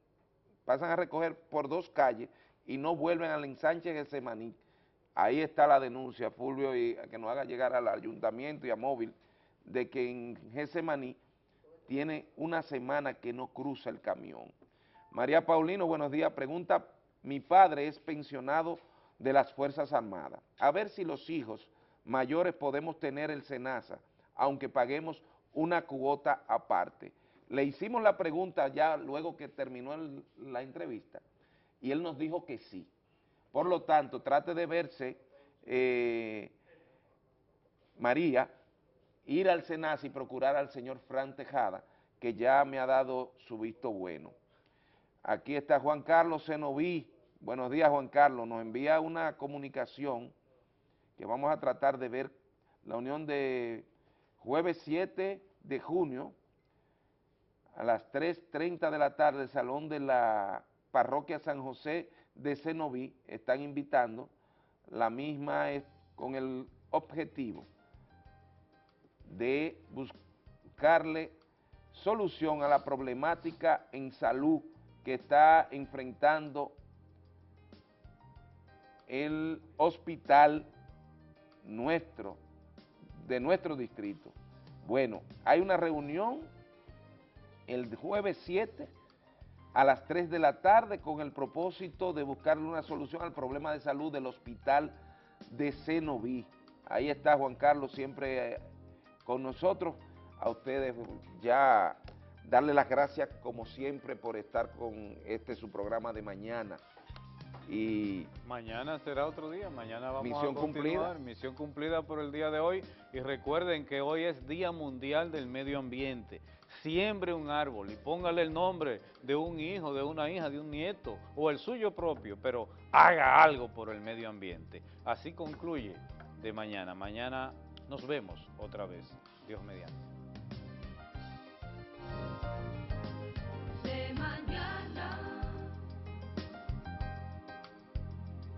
pasan a recoger por dos calles y no vuelven al ensanche de Semaní. Ahí está la denuncia, Fulvio, y que nos haga llegar al ayuntamiento y a Móvil, de que en Gesemaní tiene una semana que no cruza el camión. María Paulino, buenos días, pregunta, mi padre es pensionado de las Fuerzas Armadas, a ver si los hijos mayores podemos tener el SENASA, aunque paguemos una cuota aparte. Le hicimos la pregunta ya luego que terminó la entrevista, y él nos dijo que sí. Por lo tanto, trate de verse, María, ir al SENASA y procurar al señor Fran Tejada, que ya me ha dado su visto bueno. Aquí está Juan Carlos Senoví. Buenos días, Juan Carlos. Nos envía una comunicación que vamos a tratar de ver, la unión de jueves 7 de junio a las 3:30 de la tarde, el salón de la parroquia San José de Senoví, están invitando, la misma es con el objetivo de buscarle solución a la problemática en salud que está enfrentando el hospital nuestro, de nuestro distrito. Bueno, hay una reunión el jueves 7 a las 3 de la tarde con el propósito de buscarle una solución al problema de salud del hospital de Senoví. Ahí está Juan Carlos siempre con nosotros. A ustedes ya darle las gracias como siempre por estar con su programa de mañana. Y mañana será otro día, mañana vamos a continuar, misión cumplida por el día de hoy. Y recuerden que hoy es Día Mundial del Medio Ambiente. Siembre un árbol y póngale el nombre de un hijo, de una hija, de un nieto o el suyo propio, pero haga algo por el medio ambiente. Así concluye de mañana. Mañana nos vemos otra vez, Dios mediante.